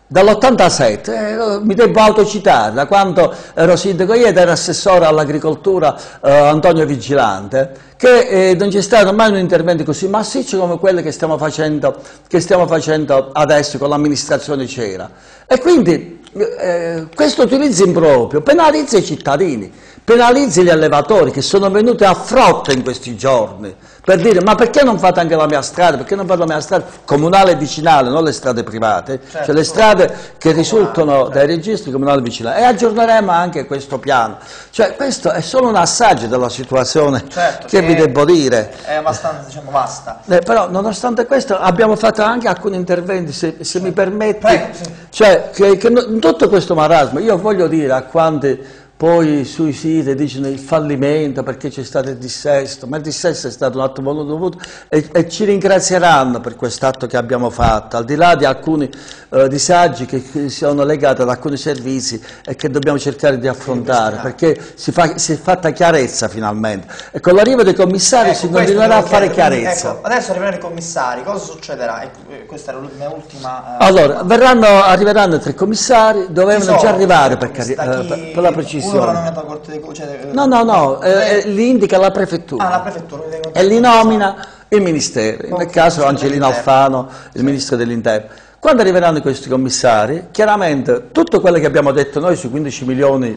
dall'ottantasette, eh, mi devo autocitare, da quando ero sindaco io ed ero assessore all'agricoltura eh, Antonio Vigilante, che eh, non c'è stato mai un intervento così massiccio come quello che stiamo facendo, che stiamo facendo adesso con l'amministrazione Cera. E quindi eh, questo utilizzo improprio penalizza i cittadini, penalizza gli allevatori che sono venuti a frotte in questi giorni per dire ma perché non fate anche la mia strada, perché non fate la mia strada comunale e vicinale, non le strade private, certo, cioè le strade che risultano certo. dai registri comunali e vicinali, e aggiorneremo anche questo piano. Cioè questo è solo un assaggio della situazione certo, che vi devo dire. È abbastanza, diciamo, vasta. Eh, però nonostante questo abbiamo fatto anche alcuni interventi, se, se mi permetti, Prego, sì. cioè che, che, in tutto questo marasma io voglio dire a quanti poi sui siti dicono il fallimento perché c'è stato il dissesto, ma il dissesto è stato un atto molto dovuto e, e ci ringrazieranno per quest'atto che abbiamo fatto, al di là di alcuni eh, disagi che, che sono legati ad alcuni servizi e che dobbiamo cercare di affrontare, perché si, fa, si è fatta chiarezza finalmente e con l'arrivo dei commissari ecco, si continuerà a fare chiarezza. Ecco, adesso arriveranno i commissari, cosa succederà? Eh, questa era la mia ultima... Eh, allora, verranno, arriveranno tre commissari, dovevano già arrivare per, chi... per, per la precisione. No, no, no, eh, li indica la prefettura, ah, la prefettura e li nomina il ministero, in quel caso Angelino Alfano, il ministro dell'Interno. Quando arriveranno questi commissari, chiaramente tutto quello che abbiamo detto noi sui quindici milioni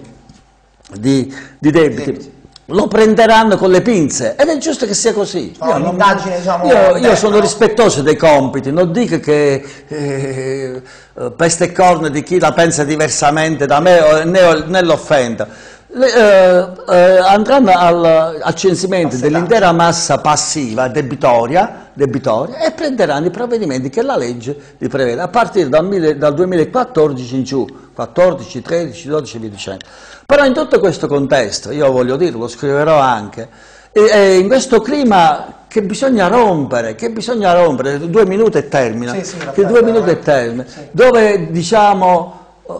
di, di debiti, debiti lo prenderanno con le pinze ed è giusto che sia così. Io, non, diciamo, io, io sono rispettoso dei compiti, non dico che eh, peste e corna di chi la pensa diversamente da me né l'offenda. Eh, eh, andranno al, al censimento dell'intera massa passiva debitoria, debitoria e prenderanno i provvedimenti che la legge li prevede a partire dal, dal duemilaquattordici in giù, quattordici, tredici, dodici e via dicendo. Però in tutto questo contesto, io voglio dire, lo scriverò anche, e, e in questo clima che bisogna rompere, che bisogna rompere, due minuti e termina, sì, sì, che due minuti e termina, sì. Dove diciamo uh,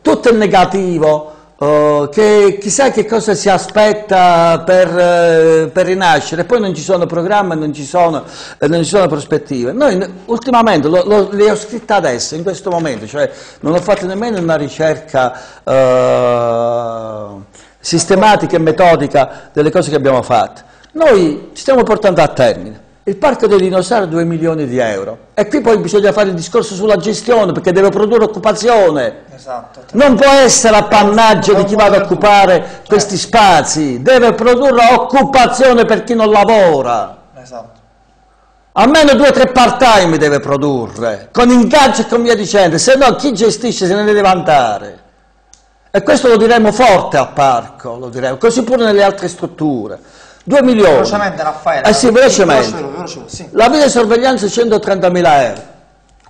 tutto è negativo, Uh, che chissà che cosa si aspetta per, uh, per rinascere, poi non ci sono programmi, non ci sono, eh, non ci sono prospettive. Noi ultimamente lo, lo, le ho scritte adesso, in questo momento, cioè non ho fatto nemmeno una ricerca uh, sistematica e metodica delle cose che abbiamo fatto. Noi ci stiamo portando a termine. Il parco dei dinosauri due milioni di euro. E qui poi bisogna fare il discorso sulla gestione, perché deve produrre occupazione. Esatto. Non può essere appannaggio di chi va ad occupare questi spazi. Deve produrre occupazione per chi non lavora. Esatto. Almeno due o tre part-time deve produrre, con ingaggio e con via dicendo. Se no chi gestisce se ne deve vantare. E questo lo diremo forte al parco, lo diremo. Così pure nelle altre strutture. due milioni. Velocemente, Raffaele. Eh sì, velocemente. velocemente sì. La videosorveglianza è centotrentamila euro.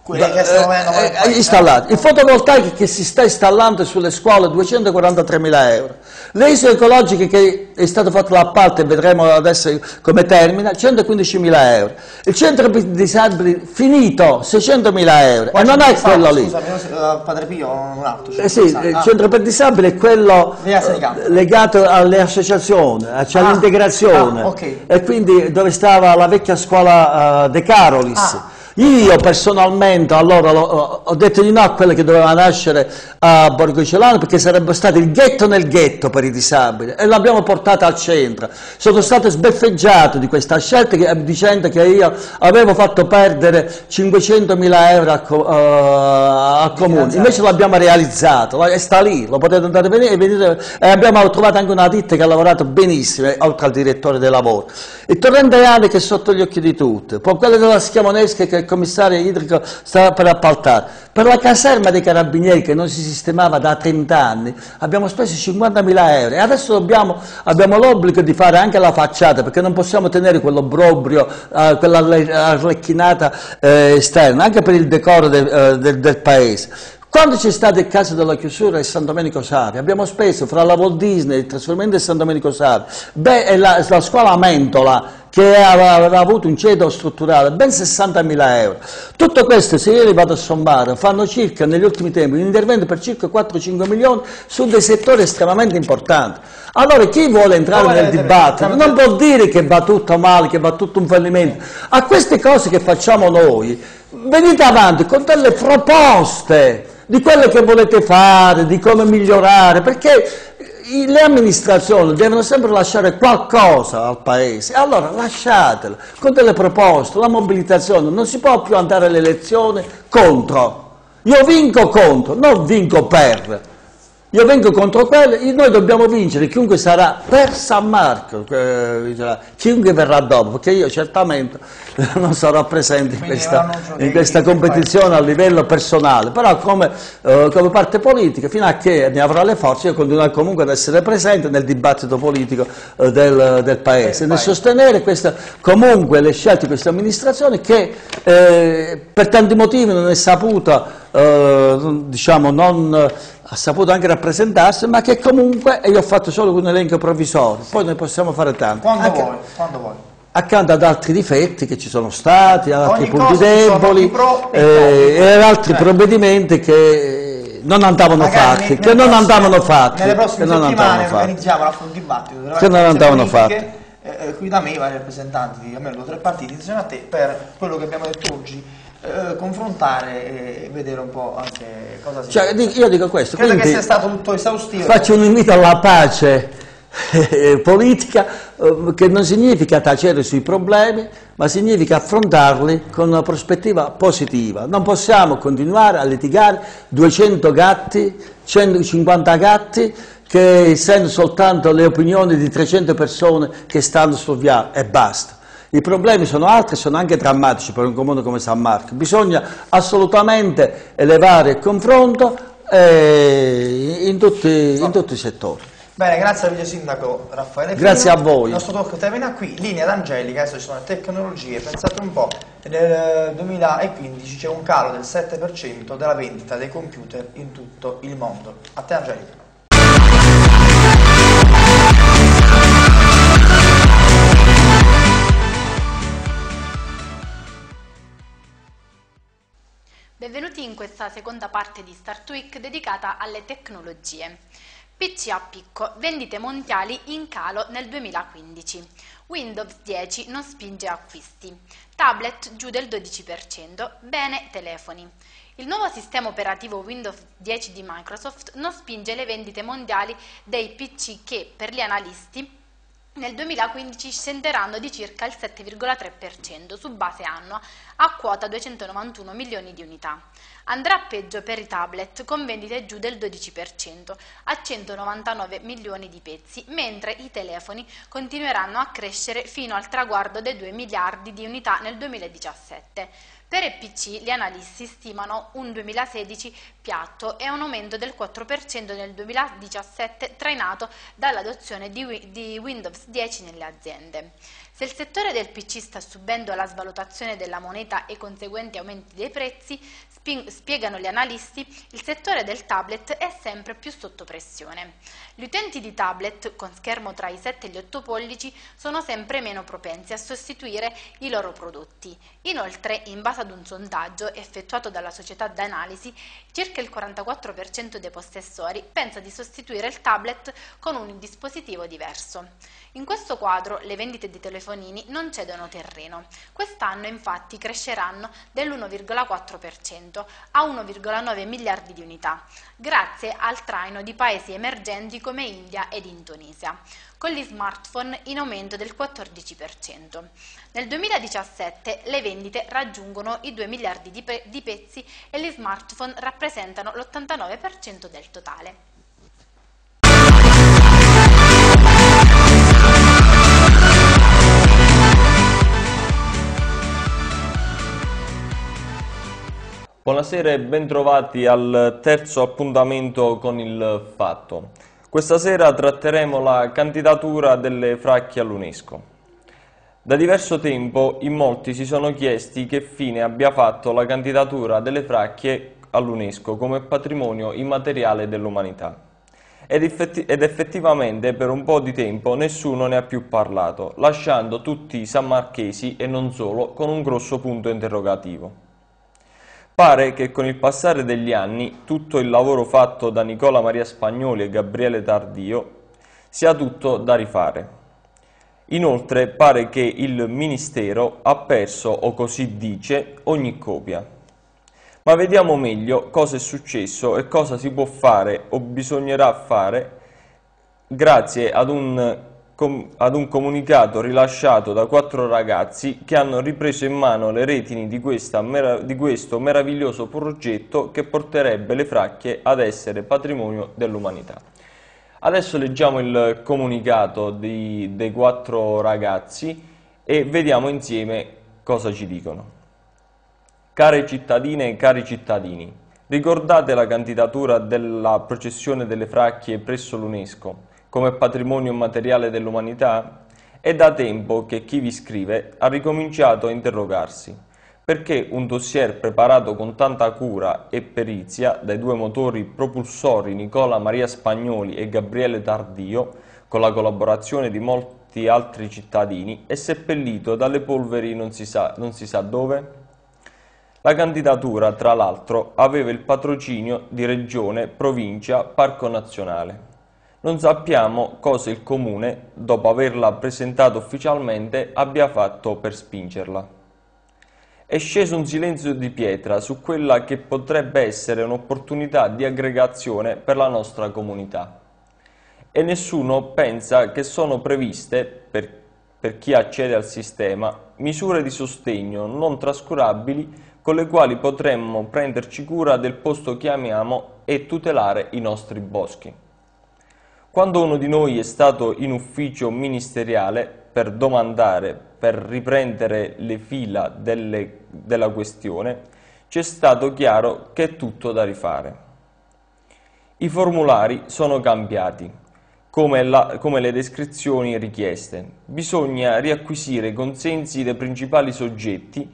Quelli che sono eh, eh, installati. Il fotovoltaico che si sta installando sulle scuole duecentoquarantatremila euro. Le isole ecologiche che è stato fatto l'appalto e vedremo adesso come termina, centoquindicimila euro. Il centro per disabili finito, seicentomila euro. Poi e non è quello fatto, lì. Scusa, uh, Padre Pio, un altro. Cioè eh sì, il ah. centro per disabili è quello uh, legato alle associazioni, cioè ah. all'integrazione. Ah, okay. E quindi dove stava la vecchia scuola uh, De Carolis. Ah. Io personalmente allora lo, ho detto di no a quella che doveva nascere a Borgocelano perché sarebbe stato il ghetto nel ghetto per i disabili e l'abbiamo portata al centro. Sono stato sbeffeggiato di questa scelta che, dicendo che io avevo fatto perdere cinquecentomila euro al co, uh, comune, invece l'abbiamo realizzato, e sta lì, lo potete andare a venire, venire e abbiamo trovato anche una ditta che ha lavorato benissimo, oltre al direttore dei lavori. Il torrente che è sotto gli occhi di tutti, poi quello della Schiamonesca che commissario idrico stava per appaltare, per la caserma dei carabinieri che non si sistemava da trent'anni abbiamo speso cinquantamila euro e adesso dobbiamo, abbiamo l'obbligo di fare anche la facciata perché non possiamo tenere quell'obbrobrio, eh, quella arlecchinata eh, esterna anche per il decoro de, eh, del, del paese. Quando c'è stato il caso della chiusura di San Domenico Savi, abbiamo speso fra la Walt Disney, il trasferimento di San Domenico Savi, beh, e la, la scuola Mentola, che aveva, aveva avuto un ceto strutturale, ben sessantamila euro. Tutto questo, se io li vado a sommare, fanno circa, negli ultimi tempi, un intervento per circa quattro cinque milioni su dei settori estremamente importanti. Allora chi vuole entrare Come nel dibattito non può dire che va tutto male, che va tutto un fallimento. A queste cose che facciamo noi, venite avanti con delle proposte di quello che volete fare, di come migliorare, perché le amministrazioni devono sempre lasciare qualcosa al paese, allora lasciatelo, con delle proposte, la mobilitazione, non si può più andare all'elezione contro, io vinco contro, non vinco per, io vengo contro quello, noi dobbiamo vincere, chiunque sarà per San Marco, eh, chiunque verrà dopo, perché io certamente non sarò presente in questa, in questa competizione a livello personale, però come, eh, come parte politica, fino a che ne avrò le forze, io continuerò comunque ad essere presente nel dibattito politico eh, del, del Paese, nel sostenere questa, comunque le scelte di questa amministrazione che eh, per tanti motivi non è saputa, eh, diciamo, non... ha saputo anche rappresentarsi, ma che comunque, e io ho fatto solo un elenco provvisorio, sì, poi ne possiamo fare tanti. Quando anche, vuoi, quando vuoi. Accanto ad altri difetti che ci sono stati, ad altri Ogni punti deboli, e, eh, e ad altri eh. provvedimenti che non andavano Magari fatti, ne, che non prossime, andavano fatti. Nelle prossime settimane organizziamo la un dibattito, che non andavano fatti. Eh, qui da me i vari rappresentanti di almeno tre partiti insieme a te per quello che abbiamo detto oggi. Eh, confrontare e vedere un po' anche cosa si cioè, dico, io dico questo credo che sia stato tutto esaustivo. Faccio un invito alla pace eh, politica eh, che non significa tacere sui problemi, ma significa affrontarli con una prospettiva positiva. Non possiamo continuare a litigare duecento gatti, centocinquanta gatti, che essendo soltanto le opinioni di trecento persone che stanno sul viale e basta. I problemi sono altri, sono anche drammatici per un comune come San Marco. Bisogna assolutamente elevare il confronto eh, in, tutti, in tutti i settori. Bene, grazie al vice sindaco Raffaele Fino. Grazie a voi. Il nostro talk termina qui. Linea d'Angelica, adesso ci sono le tecnologie. Pensate un po', nel duemilaquindici c'è un calo del sette per cento della vendita dei computer in tutto il mondo. A te Angelica. Benvenuti in questa seconda parte di Start Week dedicata alle tecnologie. P C a picco, vendite mondiali in calo nel duemilaquindici. Windows dieci non spinge acquisti. Tablet giù del dodici per cento, bene telefoni. Il nuovo sistema operativo Windows dieci di Microsoft non spinge le vendite mondiali dei P C che, per gli analisti, nel duemilaquindici scenderanno di circa il sette virgola tre per cento su base annua a quota duecentonovantuno milioni di unità. Andrà peggio per i tablet con vendite giù del dodici per cento a centonovantanove milioni di pezzi, mentre i telefoni continueranno a crescere fino al traguardo dei due miliardi di unità nel duemiladiciassette. Per i P C gli analisti stimano un duemilasedici piatto e un aumento del quattro per cento nel duemiladiciassette trainato dall'adozione di, di Windows dieci nelle aziende. Se il settore del P C sta subendo la svalutazione della moneta e conseguenti aumenti dei prezzi, spiegano gli analisti, il settore del tablet è sempre più sotto pressione. Gli utenti di tablet, con schermo tra i sette e gli otto pollici, sono sempre meno propensi a sostituire i loro prodotti. Inoltre, in base ad un sondaggio effettuato dalla società d'analisi, circa il quarantaquattro per cento dei possessori pensa di sostituire il tablet con un dispositivo diverso. In questo quadro, le vendite di telefono non cedono terreno. Quest'anno infatti cresceranno dell'uno virgola quattro per cento a uno virgola nove miliardi di unità, grazie al traino di paesi emergenti come India ed Indonesia, con gli smartphone in aumento del quattordici per cento. Nel duemiladiciassette le vendite raggiungono i due miliardi di, pe di pezzi e gli smartphone rappresentano l'ottantanove per cento del totale. Buonasera e bentrovati al terzo appuntamento con il Fatto. Questa sera tratteremo la candidatura delle Fracchie all'UNESCO. Da diverso tempo in molti si sono chiesti che fine abbia fatto la candidatura delle Fracchie all'UNESCO come patrimonio immateriale dell'umanità. Ed, effetti- ed effettivamente per un po' di tempo nessuno ne ha più parlato, lasciando tutti i sammarchesi e non solo con un grosso punto interrogativo. Pare che con il passare degli anni tutto il lavoro fatto da Nicola Maria Spagnoli e Gabriele Tardio sia tutto da rifare. Inoltre pare che il Ministero ha perso, o così dice, ogni copia. Ma vediamo meglio cosa è successo e cosa si può fare o bisognerà fare grazie ad un, ad un comunicato rilasciato da quattro ragazzi che hanno ripreso in mano le retini di, questa, di questo meraviglioso progetto che porterebbe le Fracchie ad essere patrimonio dell'umanità. Adesso leggiamo il comunicato di, dei quattro ragazzi e vediamo insieme cosa ci dicono. Care cittadine e cari cittadini, ricordate la candidatura della processione delle Fracchie presso l'UNESCO come patrimonio immateriale dell'umanità? È da tempo che chi vi scrive ha ricominciato a interrogarsi, perché un dossier preparato con tanta cura e perizia dai due motori propulsori Nicola Maria Spagnoli e Gabriele Tardio, con la collaborazione di molti altri cittadini, è seppellito dalle polveri non si sa, non si sa dove? La candidatura, tra l'altro, aveva il patrocinio di Regione, Provincia, Parco Nazionale. Non sappiamo cosa il Comune, dopo averla presentata ufficialmente, abbia fatto per spingerla. È sceso un silenzio di pietra su quella che potrebbe essere un'opportunità di aggregazione per la nostra comunità. E nessuno pensa che sono previste, per, per chi accede al sistema, misure di sostegno non trascurabili con le quali potremmo prenderci cura del posto che amiamo e tutelare i nostri boschi. Quando uno di noi è stato in ufficio ministeriale per domandare, per riprendere le fila delle, della questione, c'è stato chiaro che è tutto da rifare. I formulari sono cambiati, come, la, come le descrizioni richieste. Bisogna riacquisire i consensi dei principali soggetti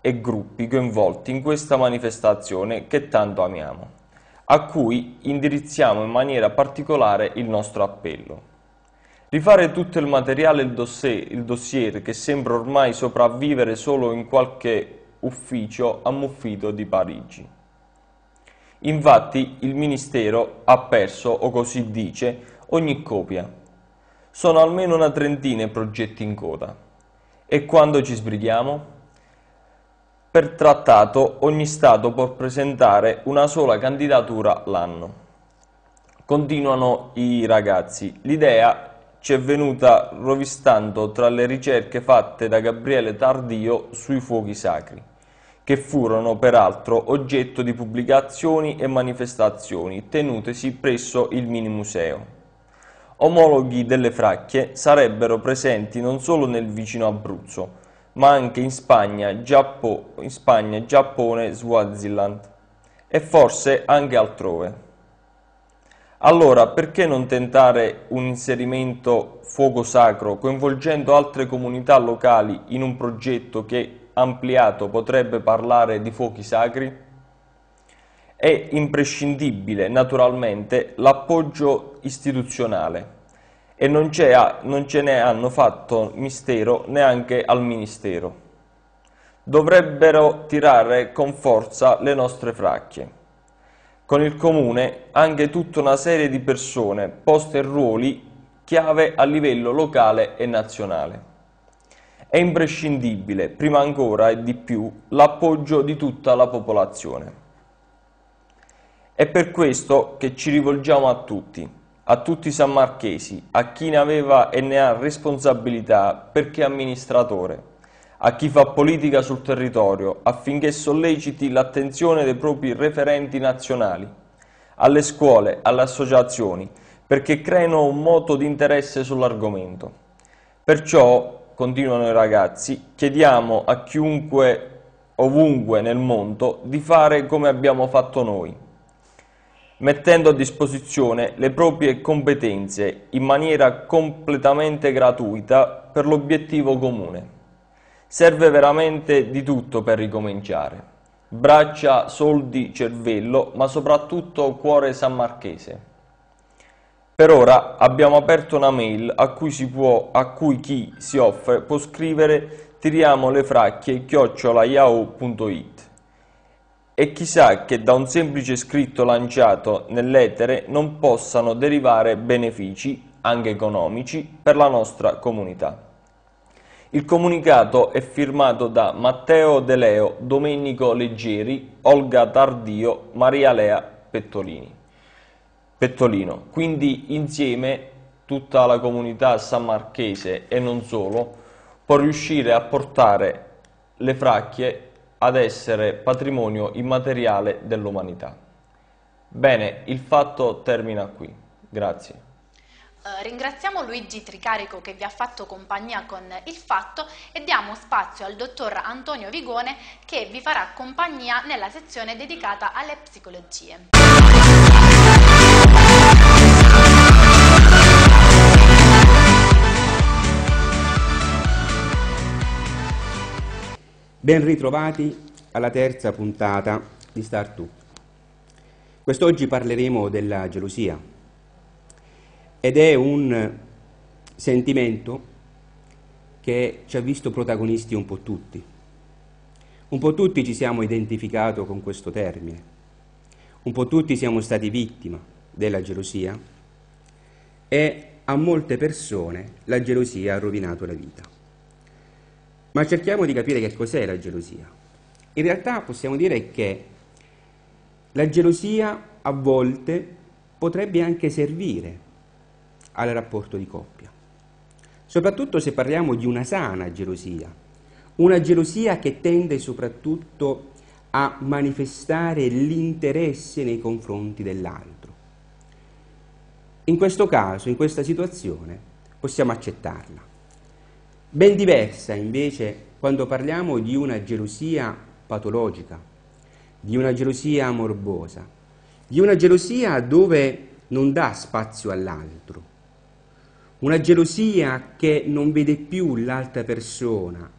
e gruppi coinvolti in questa manifestazione che tanto amiamo, a cui indirizziamo in maniera particolare il nostro appello. Rifare tutto il materiale e il dossier, il dossier che sembra ormai sopravvivere solo in qualche ufficio ammuffito di Parigi. Infatti il Ministero ha perso, o così dice, ogni copia. Sono almeno una trentina i progetti in coda. E quando ci sbrighiamo? Per trattato ogni Stato può presentare una sola candidatura l'anno. Continuano i ragazzi. L'idea ci è venuta rovistando tra le ricerche fatte da Gabriele Tardio sui fuochi sacri, che furono peraltro oggetto di pubblicazioni e manifestazioni tenutesi presso il Minimuseo. Omologhi delle fracchie sarebbero presenti non solo nel vicino Abruzzo, ma anche in Spagna, Giappo, in Spagna, Giappone, Swaziland e forse anche altrove. Allora, perché non tentare un inserimento fuoco sacro coinvolgendo altre comunità locali in un progetto che, ampliato, potrebbe parlare di fuochi sacri? È imprescindibile, naturalmente, l'appoggio istituzionale e non, non ce ne hanno fatto mistero neanche al Ministero. Dovrebbero tirare con forza le nostre fracchie. Con il Comune anche tutta una serie di persone poste in ruoli chiave a livello locale e nazionale. È imprescindibile, prima ancora e di più, l'appoggio di tutta la popolazione. È per questo che ci rivolgiamo a tutti, a tutti i sammarchesi, a chi ne aveva e ne ha responsabilità perché amministratore, a chi fa politica sul territorio, affinché solleciti l'attenzione dei propri referenti nazionali, alle scuole, alle associazioni, perché creano un moto di interesse sull'argomento. Perciò, continuano i ragazzi, chiediamo a chiunque, ovunque nel mondo, di fare come abbiamo fatto noi, mettendo a disposizione le proprie competenze in maniera completamente gratuita per l'obiettivo comune. Serve veramente di tutto per ricominciare. Braccia, soldi, cervello, ma soprattutto cuore sammarchese. Per ora abbiamo aperto una mail a cui, si può, a cui chi si offre può scrivere tiriamo le fracchie chiocciola yahoo punto it. E chissà che da un semplice scritto lanciato nell'etere non possano derivare benefici, anche economici, per la nostra comunità. Il comunicato è firmato da Matteo De Leo, Domenico Leggeri, Olga Tardio, Maria Lea Pettolini. Pettolino. Quindi insieme tutta la comunità sammarchese e non solo può riuscire a portare le fracchie ad essere patrimonio immateriale dell'umanità. Bene, il fatto termina qui. Grazie. Uh, ringraziamo Luigi Tricarico che vi ha fatto compagnia con Il Fatto e diamo spazio al dottor Antonio Vigone che vi farà compagnia nella sezione dedicata alle psicologie. Ben ritrovati alla terza puntata di Start Week. Quest'oggi parleremo della gelosia ed è un sentimento che ci ha visto protagonisti un po' tutti. Un po' tutti ci siamo identificati con questo termine, un po' tutti siamo stati vittima della gelosia e a molte persone la gelosia ha rovinato la vita. Ma cerchiamo di capire che cos'è la gelosia. In realtà possiamo dire che la gelosia a volte potrebbe anche servire al rapporto di coppia, soprattutto se parliamo di una sana gelosia, una gelosia che tende soprattutto a manifestare l'interesse nei confronti dell'altro. In questo caso, in questa situazione, possiamo accettarla. Ben diversa invece quando parliamo di una gelosia patologica, di una gelosia morbosa, di una gelosia dove non dà spazio all'altro, una gelosia che non vede più l'altra persona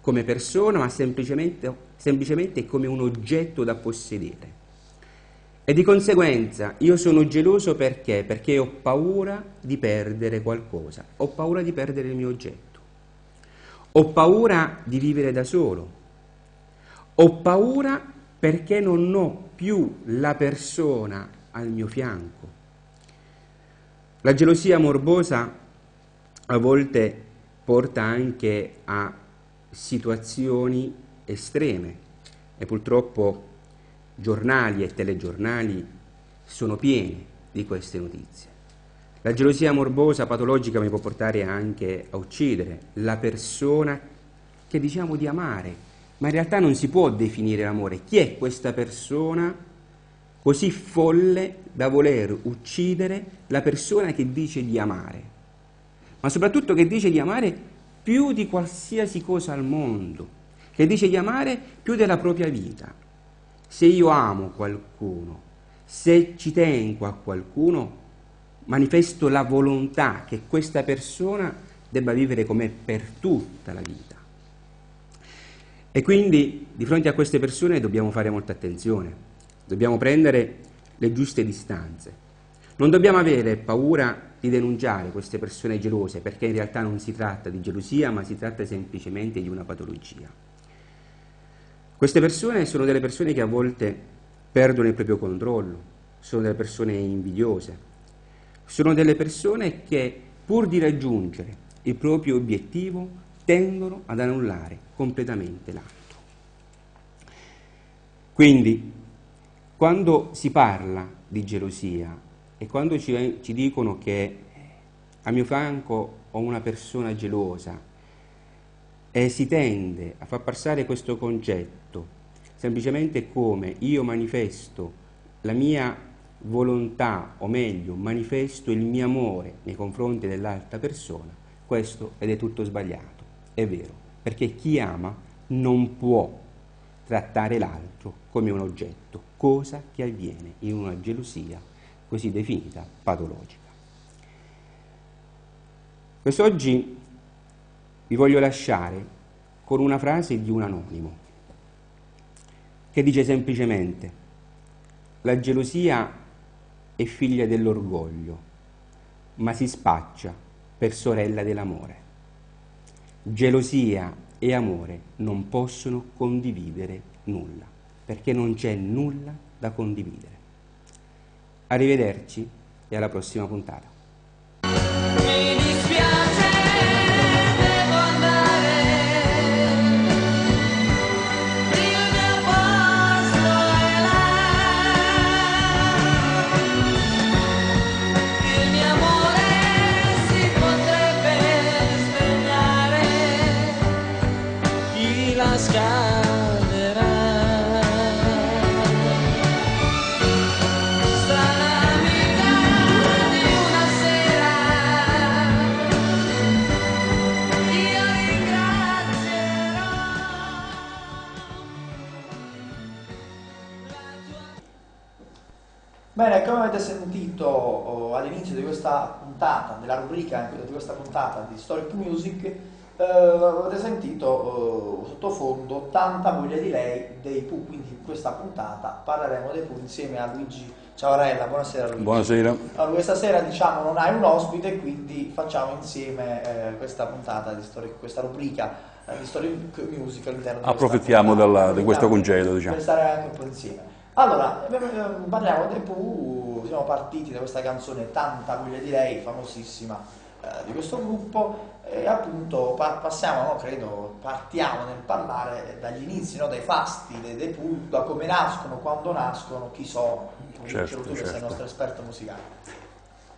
come persona, ma semplicemente, semplicemente come un oggetto da possedere. E di conseguenza io sono geloso perché? Perché ho paura di perdere qualcosa, ho paura di perdere il mio oggetto. Ho paura di vivere da solo, ho paura perché non ho più la persona al mio fianco. La gelosia morbosa a volte porta anche a situazioni estreme e purtroppo giornali e telegiornali sono pieni di queste notizie. La gelosia morbosa, patologica, mi può portare anche a uccidere la persona che diciamo di amare, ma in realtà non si può definire l'amore. Chi è questa persona così folle da voler uccidere la persona che dice di amare? Ma soprattutto che dice di amare più di qualsiasi cosa al mondo, che dice di amare più della propria vita. Se io amo qualcuno, se ci tengo a qualcuno, manifesto la volontà che questa persona debba vivere con me per tutta la vita. E quindi di fronte a queste persone dobbiamo fare molta attenzione, dobbiamo prendere le giuste distanze. Non dobbiamo avere paura di denunciare queste persone gelose, perché in realtà non si tratta di gelosia, ma si tratta semplicemente di una patologia. Queste persone sono delle persone che a volte perdono il proprio controllo, sono delle persone invidiose. Sono delle persone che, pur di raggiungere il proprio obiettivo, tendono ad annullare completamente l'altro. Quindi, quando si parla di gelosia e quando ci, ci dicono che a mio fianco ho una persona gelosa e si tende a far passare questo concetto semplicemente come io manifesto la mia volontà, o meglio, manifesto il mio amore nei confronti dell'altra persona, questo ed è tutto sbagliato, è vero, perché chi ama non può trattare l'altro come un oggetto, cosa che avviene in una gelosia così definita patologica. Quest'oggi vi voglio lasciare con una frase di un anonimo che dice semplicemente: la gelosia è figlia dell'orgoglio, ma si spaccia per sorella dell'amore. Gelosia e amore non possono condividere nulla, perché non c'è nulla da condividere. Arrivederci e alla prossima puntata. Bene, come avete sentito oh, all'inizio di questa puntata, della rubrica di questa puntata di Story to Music, eh, avrete sentito eh, sottofondo Tanta voglia di lei dei Pooh, quindi in questa puntata parleremo dei Pooh insieme a Luigi Ciavarella. Buonasera Luigi. Buonasera. Allora, questa sera diciamo non hai un ospite, quindi facciamo insieme eh, questa puntata di story, questa rubrica eh, di Story Music all'interno. Approfittiamo della, puntata, di questo congedo, diciamo, per stare anche un po' insieme. Allora, parliamo dei Pooh, siamo partiti da questa canzone Tanta voglia di lei, famosissima eh, di questo gruppo, e appunto pa passiamo, no, credo, partiamo nel parlare dagli inizi, no, dai fasti dei, dei Pooh, da come nascono, quando nascono, chi sono. Certo, tu, certo. Sei il nostro esperto musicale.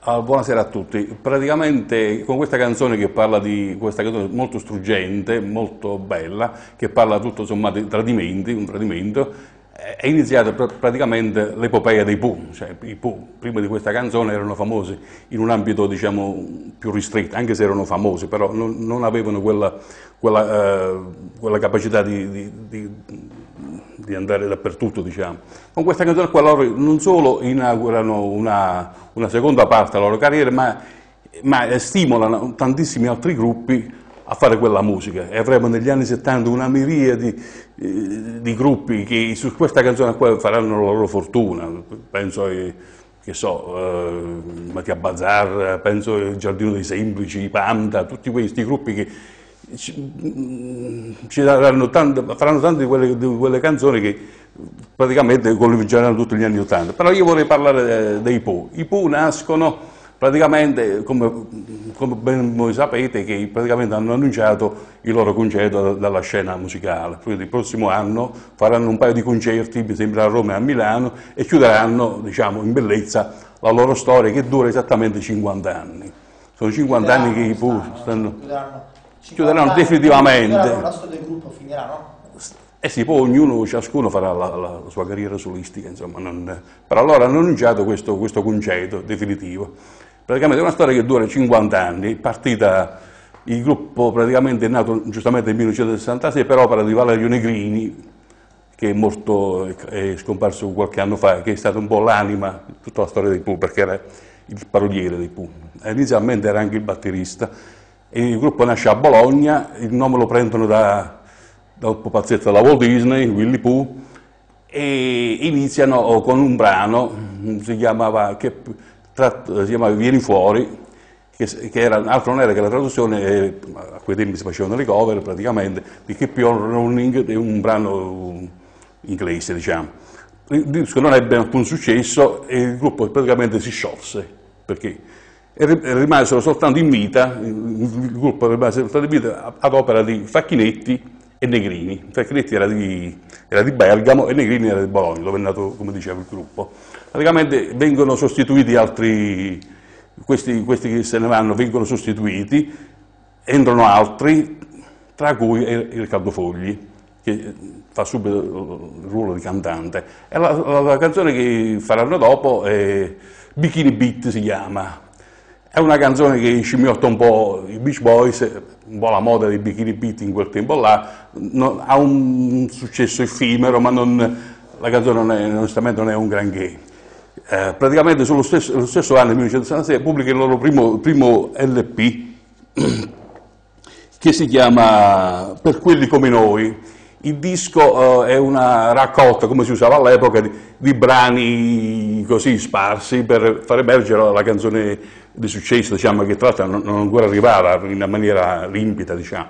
Ah, buonasera a tutti. Praticamente con questa canzone che parla di questa canzone molto struggente, molto bella, che parla tutto sommato di tradimenti, un tradimento, è iniziata praticamente l'epopea dei Pooh. Cioè, i Pooh prima di questa canzone erano famosi in un ambito, diciamo, più ristretto, anche se erano famosi, però non, non avevano quella, quella, eh, quella capacità di, di, di, di andare dappertutto, diciamo. Con questa canzone qua loro non solo inaugurano una, una seconda parte della loro carriera, ma, ma stimolano tantissimi altri gruppi a fare quella musica, e avremo negli anni settanta una miriade di, di gruppi che su questa canzone qua faranno la loro fortuna. Penso ai, che so, eh, Mattia Bazar, penso al Giardino dei Semplici, i Panda, tutti questi gruppi che ci, ci daranno tanto, faranno tante di quelle, di quelle canzoni che praticamente coinvolgeranno tutti gli anni ottanta. Però io vorrei parlare dei Pooh. I Pooh nascono praticamente, come, come ben voi sapete, che praticamente hanno annunciato il loro concerto dalla scena musicale. Quindi il prossimo anno faranno un paio di concerti, mi sembra a Roma e a Milano, e chiuderanno, diciamo, in bellezza la loro storia, che dura esattamente cinquanta anni. Sono cinquanta anni che i Pooh stanno... Chiuderanno, chiuderanno definitivamente. Chiuderanno, la storia del gruppo finirà, no? E eh sì, poi ognuno, ciascuno farà la, la sua carriera solistica, insomma. Non... Però allora hanno annunciato questo, questo concerto definitivo. Praticamente è una storia che dura cinquanta anni, partita, il gruppo praticamente è nato giustamente nel millenovecentosessantasei per opera di Valerio Negrini, che è morto, è scomparso qualche anno fa, che è stato un po' l'anima di tutta la storia dei Pooh, perché era il paroliere dei Pooh. Inizialmente era anche il batterista, e il gruppo nasce a Bologna, il nome lo prendono da, dal pupazzetto della Walt Disney, Willy Pooh, e iniziano con un brano, si chiamava... Che, Tratto, si chiamava Vieni fuori, che, che era, altro non era che la traduzione, eh, a quei tempi si facevano le cover praticamente, di Keep On Running, è un brano inglese, diciamo. Il disco non ebbe alcun successo e il gruppo praticamente si sciolse, perché rimasero soltanto in vita, il gruppo rimase soltanto in vita ad opera di Facchinetti e Negrini. Facchinetti era di, era di Bergamo e Negrini era di Bologna, dove è nato, come diceva, il gruppo. Praticamente vengono sostituiti altri, questi, questi che se ne vanno vengono sostituiti, entrano altri, tra cui Riccardo Fogli, che fa subito il ruolo di cantante. E la, la, la canzone che faranno dopo è Bikini Beat, si chiama. È una canzone che scimmiotta un po' i Beach Boys, un po' la moda dei Bikini Beat in quel tempo là, non, ha un successo effimero, ma non, la canzone non è, onestamente non è un granché. Eh, praticamente sullo stesso, lo stesso anno, millenovecentosessantasei, pubblica il loro primo, primo L P, che si chiama Per quelli come noi. Il disco eh, è una raccolta, come si usava all'epoca, di, di brani così sparsi per far emergere la canzone di successo, diciamo, che tra l'altro non, non ancora arrivava in una maniera limpida, diciamo.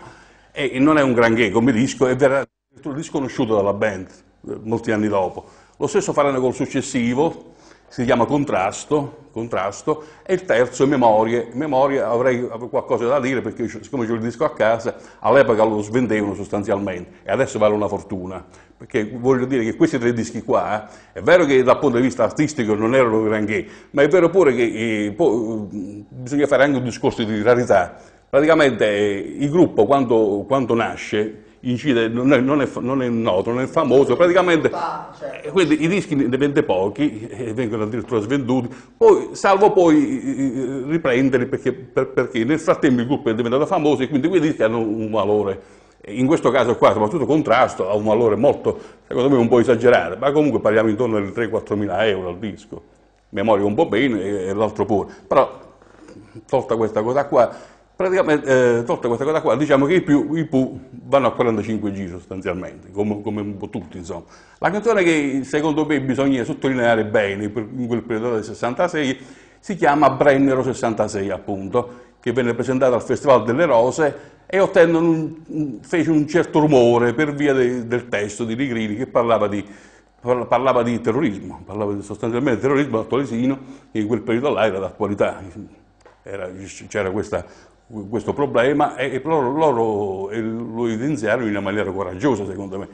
E, e non è un granché come disco, e verrà disconosciuto dalla band eh, molti anni dopo. Lo stesso faranno col successivo, si chiama Contrasto, Contrasto, e il terzo Memorie. Memorie avrei qualcosa da dire, perché siccome c'ho il disco a casa, all'epoca lo svendevano sostanzialmente, e adesso vale una fortuna, perché voglio dire che questi tre dischi qua, eh, è vero che dal punto di vista artistico non erano granché, ma è vero pure che eh, può, bisogna fare anche un discorso di rarità. Praticamente eh, il gruppo quando, quando nasce... incide, non è, non, è, non è noto, non è famoso, praticamente quindi i dischi ne vende pochi, e vengono addirittura svenduti, poi, salvo poi riprenderli perché, per, perché nel frattempo il gruppo è diventato famoso, e quindi quei dischi hanno un valore. In questo caso qua, soprattutto Contrasto, ha un valore molto, secondo me, un po' esagerato, ma comunque parliamo intorno ai tre quattro mila euro al disco. Memoria un po' bene e, e l'altro pure, però tolta questa cosa qua, praticamente eh, tolta questa cosa qua, diciamo che i più, i più vanno a quarantacinque giri sostanzialmente, come, come un po' tutti, insomma. La canzone che secondo me bisogna sottolineare bene in quel periodo del sessantasei si chiama Brennero sessantasei, appunto, che venne presentata al Festival delle Rose e ottenne un, fece un certo rumore per via de, del testo di Negrini che parlava di, parlava di terrorismo, parlava sostanzialmente di terrorismo attualesino, che in quel periodo là era d'attualità, c'era questo problema e, e loro, loro e lo evidenziarono in una maniera coraggiosa, secondo me.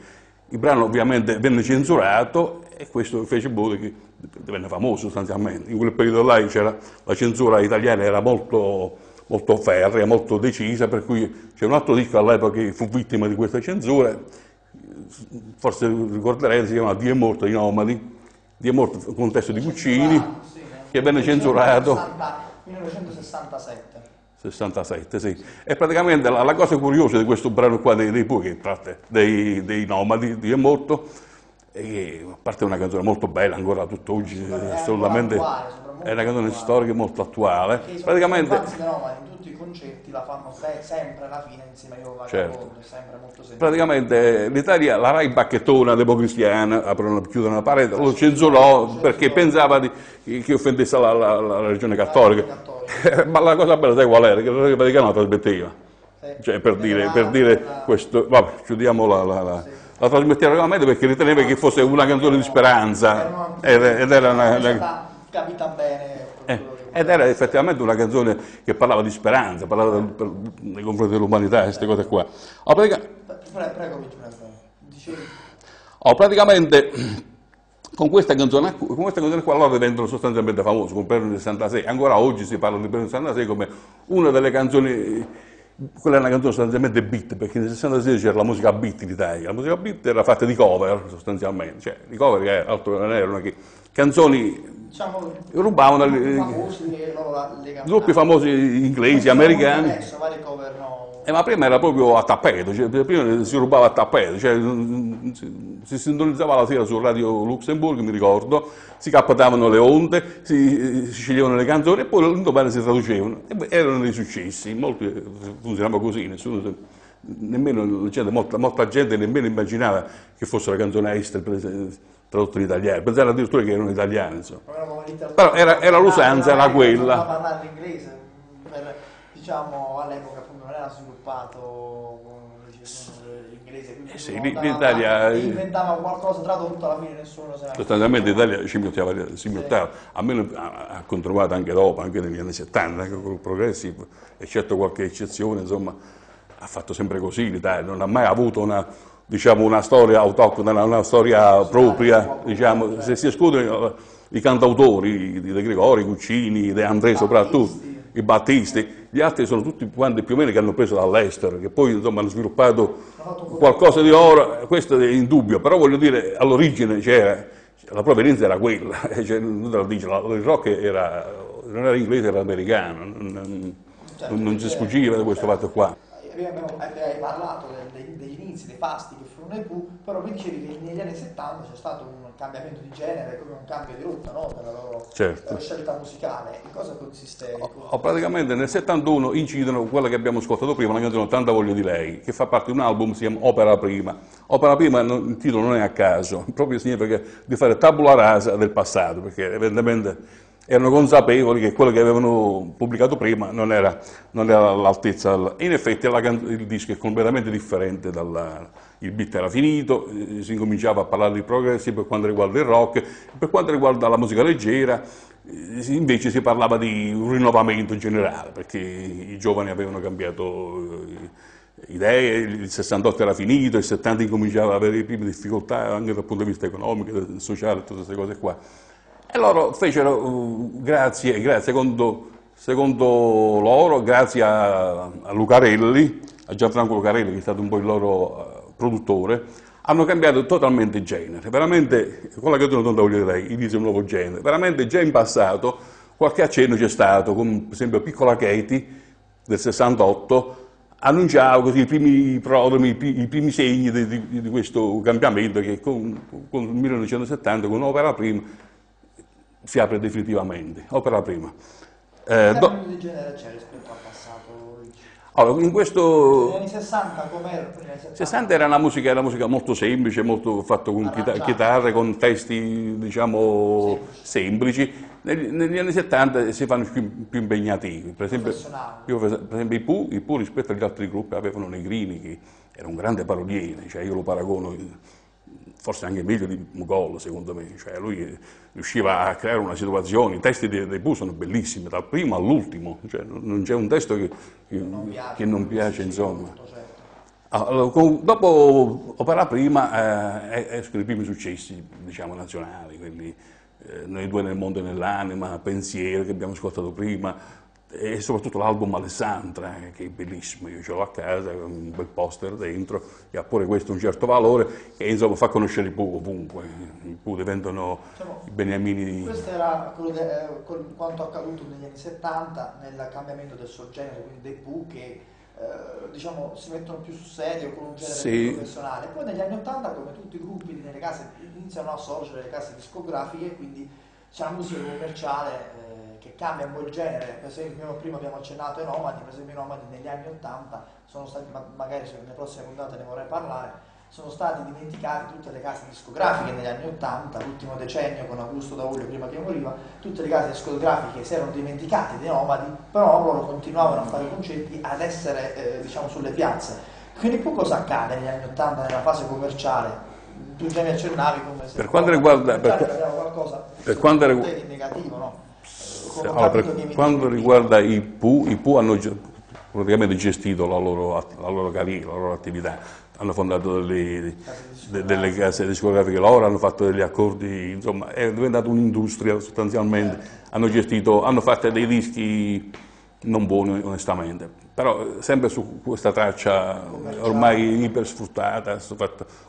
Il brano ovviamente venne censurato e questo fece boh che divenne famoso sostanzialmente. In quel periodo là c'era la censura italiana era molto, molto ferrea, molto decisa, per cui c'è un altro disco all'epoca che fu vittima di questa censura, forse ricorderete, si chiama Dio è morto di Nomadi, Dio è morto con testo di Guccini, sì, che venne censurato. millenovecentosessantasette. sessantasette, sì. E praticamente la, la cosa curiosa di questo brano qua dei, dei Pughi, dei, dei Nomadi, Dio è morto, e a parte una canzone molto bella ancora tutt'oggi, è assolutamente attuale, è una canzone attuale, storica molto attuale. Praticamente in tutti i concerti la fanno sempre alla fine insieme ai Vagabondo, certo. È sempre molto semplice. Praticamente l'Italia, la Rai bacchettona democristiana, aprono, chiudono la parete, lo censurò perché pensava di, che offendesse la, la, la religione cattolica. La cattolica. Ma la cosa bella sai qual era? Che la Rai Vaticana la trasmetteva. Sì. Cioè per dire, per dire la... questo, vabbè, chiudiamo la... la, la. Sì. La trasmetteva regolarmente perché riteneva che fosse una canzone di speranza ed era una, una... capita bene eh, ed era effettivamente una canzone che parlava di speranza, parlava del, per, nei confronti dell'umanità, queste cose qua. Oh, pratica... prego, prego, prego. Oh, praticamente con questa canzone, con questa canzone qua loro diventano sostanzialmente famosi con Brennero sessantasei. Ancora oggi si parla di Brennero sessantasei come una delle canzoni. Quella è una canzone sostanzialmente beat, perché nel sessantasei c'era la musica beat in Italia. La musica beat era fatta di cover sostanzialmente, cioè di cover che altro non erano che canzoni, diciamo, rubavano gruppi famosi, eh, le gruppi famosi inglesi, americani. Adesso, vari cover, no. Eh, ma prima era proprio a tappeto, cioè, prima si rubava a tappeto, cioè, si, si sintonizzava la sera su Radio Luxemburgo, mi ricordo, si captavano le onde, si, si sceglievano le canzoni e poi l'indomani si traducevano. E erano dei successi, molti funzionavano così, nessuno... Nemmeno, cioè, molta, molta gente nemmeno immaginava che fossero canzoni estere tradotte in italiano, pensavano addirittura che erano italiane, insomma. Però era, era l'usanza, era quella. Non parlare inglese, per, diciamo, all'epoca appunto non era sviluppato l'inglese, quindi eh sì, l'Italia inventava qualcosa tradotto, alla fine nessuno se ne sostanzialmente l'Italia scimmiottava, scimmiottava. Sì. A me ha controllato anche dopo, anche negli anni settanta, anche con il progressive, eccetto qualche eccezione, insomma. Ha fatto sempre così l'Italia, non ha mai avuto una, diciamo, una storia autoctona, una storia propria, diciamo, se si escludono i cantautori, De Gregori, Guccini, De André soprattutto, i Battisti, gli altri sono tutti quanti più o meno che hanno preso dall'estero, che poi insomma hanno sviluppato qualcosa di oro, questo è indubbio, però voglio dire all'origine c'era, la provenienza era quella, cioè, il rock era, non era inglese, era americano, non, non si sfuggiva da questo fatto qua. Abbiamo, hai parlato degli, degli inizi, dei fasti che furono i Pooh, però mi dicevi che negli anni settanta c'è stato un cambiamento di genere, come un cambio di rotta, no? Per la loro, certo, scelta musicale. In cosa consiste? Oh, oh, praticamente nel settantuno incidono quella che abbiamo ascoltato prima, la canzone ottanta Voglio di lei, che fa parte di un album, si chiama Opera Prima. Opera Prima, non, il titolo non è a caso, proprio significa di fare tabula rasa del passato, perché evidentemente erano consapevoli che quello che avevano pubblicato prima non era, non era all'altezza. In effetti la, il disco è completamente differente, dalla, il beat era finito, eh, si incominciava a parlare di progressi per quanto riguarda il rock, per quanto riguarda la musica leggera eh, invece si parlava di un rinnovamento in generale, perché i giovani avevano cambiato eh, idee, il sessantotto era finito, il settanta incominciava ad avere le prime difficoltà anche dal punto di vista economico, sociale, tutte queste cose qua. E loro fecero, uh, grazie, grazie secondo, secondo loro, grazie a, a Lucarelli, a Gianfranco Lucarelli che è stato un po' il loro uh, produttore, hanno cambiato totalmente il genere, veramente, con la canzone non voglio dire, inizia un nuovo genere, veramente già in passato qualche accenno c'è stato, come per esempio Piccola Katie del sessantotto, annunciava così i primi prodromi, i primi segni di, di, di questo cambiamento che con, con il millenovecentosettanta, con Opera Prima, si apre definitivamente, Opera Prima. Eh, do... di genere c'è rispetto al passato? Allora, in questo... Negli anni sessanta com'era? sessanta era una musica, era musica molto semplice, molto fatta con arrangiata. Chitarre, con testi diciamo semplici. semplici. Negli, negli anni settanta si fanno più, più impegnativi, per esempio, più, per esempio i Pooh, i Pooh rispetto agli altri gruppi avevano Negrini che era un grande paroliere, cioè io lo paragono... forse anche meglio di Mugol, secondo me, cioè lui riusciva a creare una situazione, i testi dei, dei Pooh sono bellissimi, dal primo all'ultimo, cioè non c'è un testo che, che, non, piace, che non piace, insomma. Certo. Allora, con, dopo Opera Prima eh, escono i primi successi, diciamo, nazionali, quelli eh, Noi due nel mondo e nell'anima, Pensiero, che abbiamo ascoltato prima, e soprattutto l'album Alessandra, che è bellissimo, io ce l'ho a casa, con un bel poster dentro, che ha pure questo un certo valore, che insomma fa conoscere i Pooh ovunque, i Pooh diventano diciamo, i beniamini. Questo era quello de, eh, quanto accaduto negli anni settanta nel cambiamento del soggenere, quindi dei Pooh che eh, diciamo si mettono più sul serio con un genere sì. professionale. Poi negli anni ottanta, come tutti i gruppi nelle case, iniziano a sorgere le case discografiche, quindi c'è la musica commerciale. Eh, che cambia un po' il genere, per esempio prima abbiamo accennato ai nomadi, per esempio i nomadi negli anni ottanta sono stati, ma magari nelle prossime puntate ne vorrei parlare, sono stati dimenticati tutte le case discografiche negli anni ottanta, l'ultimo decennio con Augusto Daulio prima che moriva, tutte le case discografiche si erano dimenticate dei nomadi, però loro continuavano a fare concerti, ad essere eh, diciamo sulle piazze. Quindi poi cosa accade negli anni ottanta nella fase commerciale? Tu già mi accennavi come se... Per quanto riguarda... Per, per, qualcosa, per quanto riguarda... È negativo, no? Allora, per quanto riguarda i Pooh, i Pooh hanno praticamente gestito la loro, la loro carriera, la loro attività, hanno fondato delle, de, delle case discografiche loro, hanno fatto degli accordi, insomma è diventata un'industria sostanzialmente, hanno gestito, hanno fatto dei dischi non buoni onestamente, però sempre su questa traccia ormai ipersfruttata,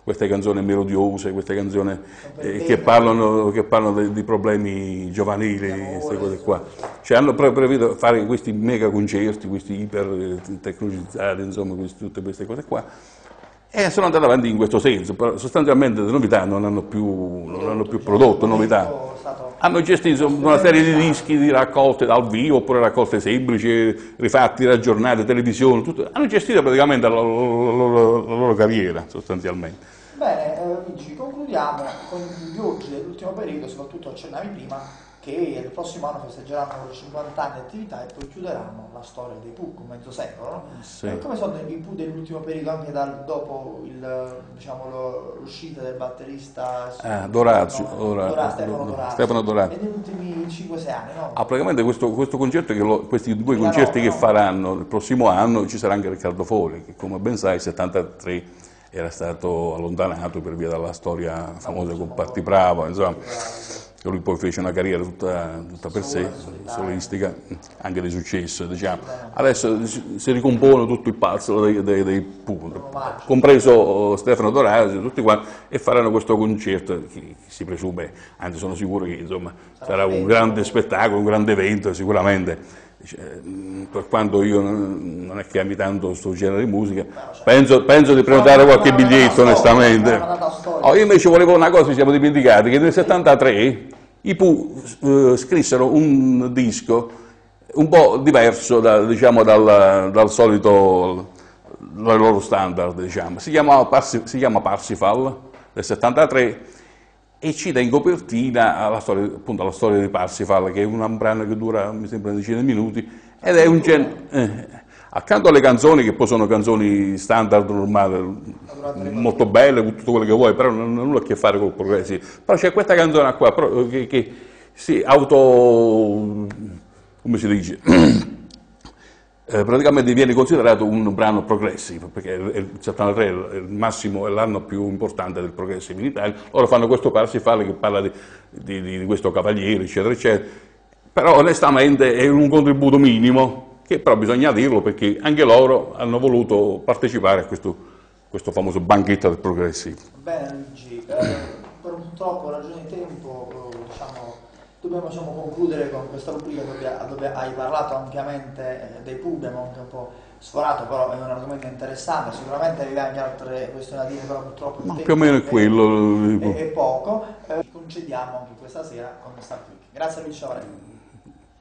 queste canzoni melodiose, queste canzoni eh, che parlano, che parlano di, di problemi giovanili, queste cose qua. Cioè hanno proprio previsto fare questi mega concerti, questi iper tecnologizzati, insomma questi, tutte queste cose qua. E sono andato avanti in questo senso, però sostanzialmente le novità non hanno più, non hanno più prodotto novità. Hanno gestito una serie di dischi, di raccolte dal vivo, oppure raccolte semplici, rifatti, raggiornate, televisione, tutto. Hanno gestito praticamente la loro, la loro carriera, sostanzialmente. Bene, Luigi, eh, concludiamo con gli oggi dell'ultimo periodo, soprattutto accennavi prima, che il prossimo anno festeggeranno cinquanta anni di attività e poi chiuderanno la storia dei Pooh, un mezzo secolo, no? Sì. E come sono i Pooh dell'ultimo periodo, anche dal, dopo il, diciamo, l'uscita del batterista ah, D'Orazio, no, D'Ora, Stefano D'Orazio, Stefano D'Orazio. Negli ultimi cinque sei anni, no? Ah, praticamente questo, questo concerto, che lo, questi due Mica concerti no, che no? faranno il prossimo anno, ci sarà anche Riccardo Fogli, che come ben sai, settantatré era stato allontanato per via della storia famosa con Patti Pravo, insomma. Bravo. Che lui poi fece una carriera tutta, tutta per sé, solistica, anche di successo, diciamo. Adesso si ricompone tutto il puzzle dei, dei, dei Pooh, compreso Stefano D'Orazio, tutti quanti, e faranno questo concerto che si presume, anzi sono sicuro che insomma sarà un grande spettacolo, un grande evento sicuramente. Cioè, per quanto io non è che ami tanto questo genere di musica, penso, penso di prenotare qualche biglietto onestamente. Oh, io invece volevo una cosa, ci siamo dimenticati, che nel settantatré i Pooh eh, scrissero un disco un po' diverso da, diciamo, dal, dal solito dal loro standard, diciamo. Si chiama, si chiama Parsifal del settantatré. E cita in copertina la storia, appunto, la storia di Parsifal, che è una brano che dura, mi sembra, una decina di minuti, ed è un genere... Eh, accanto alle canzoni, che poi sono canzoni standard, normali, molto belle, tutto quello che vuoi, però non ha nulla a che fare con i progressi. Però c'è questa canzone qua, però, che, che si auto... come si dice... Eh, praticamente viene considerato un brano progressive, perché il settantatré è il massimo, è l'anno più importante del progressive in Italia. Loro fanno questo Parsifal che parla di, di, di questo cavaliere, eccetera, eccetera. Però onestamente è un contributo minimo, che però bisogna dirlo, perché anche loro hanno voluto partecipare a questo, questo famoso banchetto del progressive. Bene Luigi, eh, purtroppo ragione di tempo, diciamo... Dobbiamo diciamo, concludere con questa rubrica dove, dove hai parlato ampiamente eh, dei Pooh, abbiamo anche un po' sforato, però è un argomento interessante, sicuramente avevi anche altre questioni da dire, però purtroppo il Ma tempo più o meno è quello. È, è poco, eh, concediamo anche questa sera con Start Week. Grazie a Luigi Ciavarella.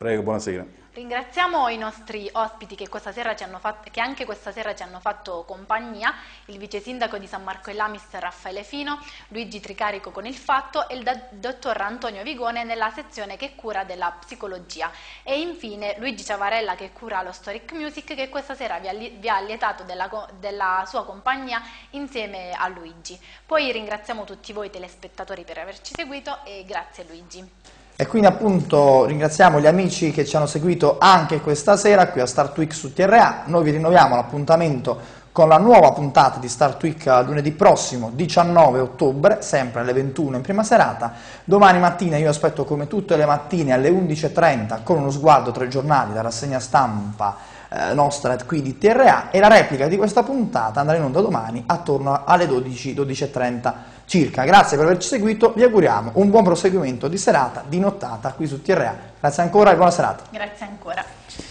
Prego, buonasera. Ringraziamo i nostri ospiti che, questa sera ci hanno fatto, che anche questa sera ci hanno fatto compagnia, il vice sindaco di San Marco in Lamis Raffaele Fino, Luigi Tricarico con il fatto e il dottor Antonio Vigone nella sezione che cura della psicologia e infine Luigi Ciavarella che cura lo Historic Music che questa sera vi ha allietato della, della sua compagnia insieme a Luigi. Poi ringraziamo tutti voi telespettatori per averci seguito e grazie Luigi. E quindi appunto ringraziamo gli amici che ci hanno seguito anche questa sera qui a Start Week su T R A. Noi vi rinnoviamo l'appuntamento con la nuova puntata di Start Week lunedì prossimo, diciannove ottobre, sempre alle ventuno in prima serata. Domani mattina io aspetto come tutte le mattine alle undici e trenta con uno sguardo tra i giornali, la rassegna stampa eh, nostra qui di T R A e la replica di questa puntata andrà in onda domani attorno alle dodici, dodici e trenta. Circa. Grazie per averci seguito, vi auguriamo un buon proseguimento di serata, di nottata qui su T R A. Grazie ancora e buona serata. Grazie ancora.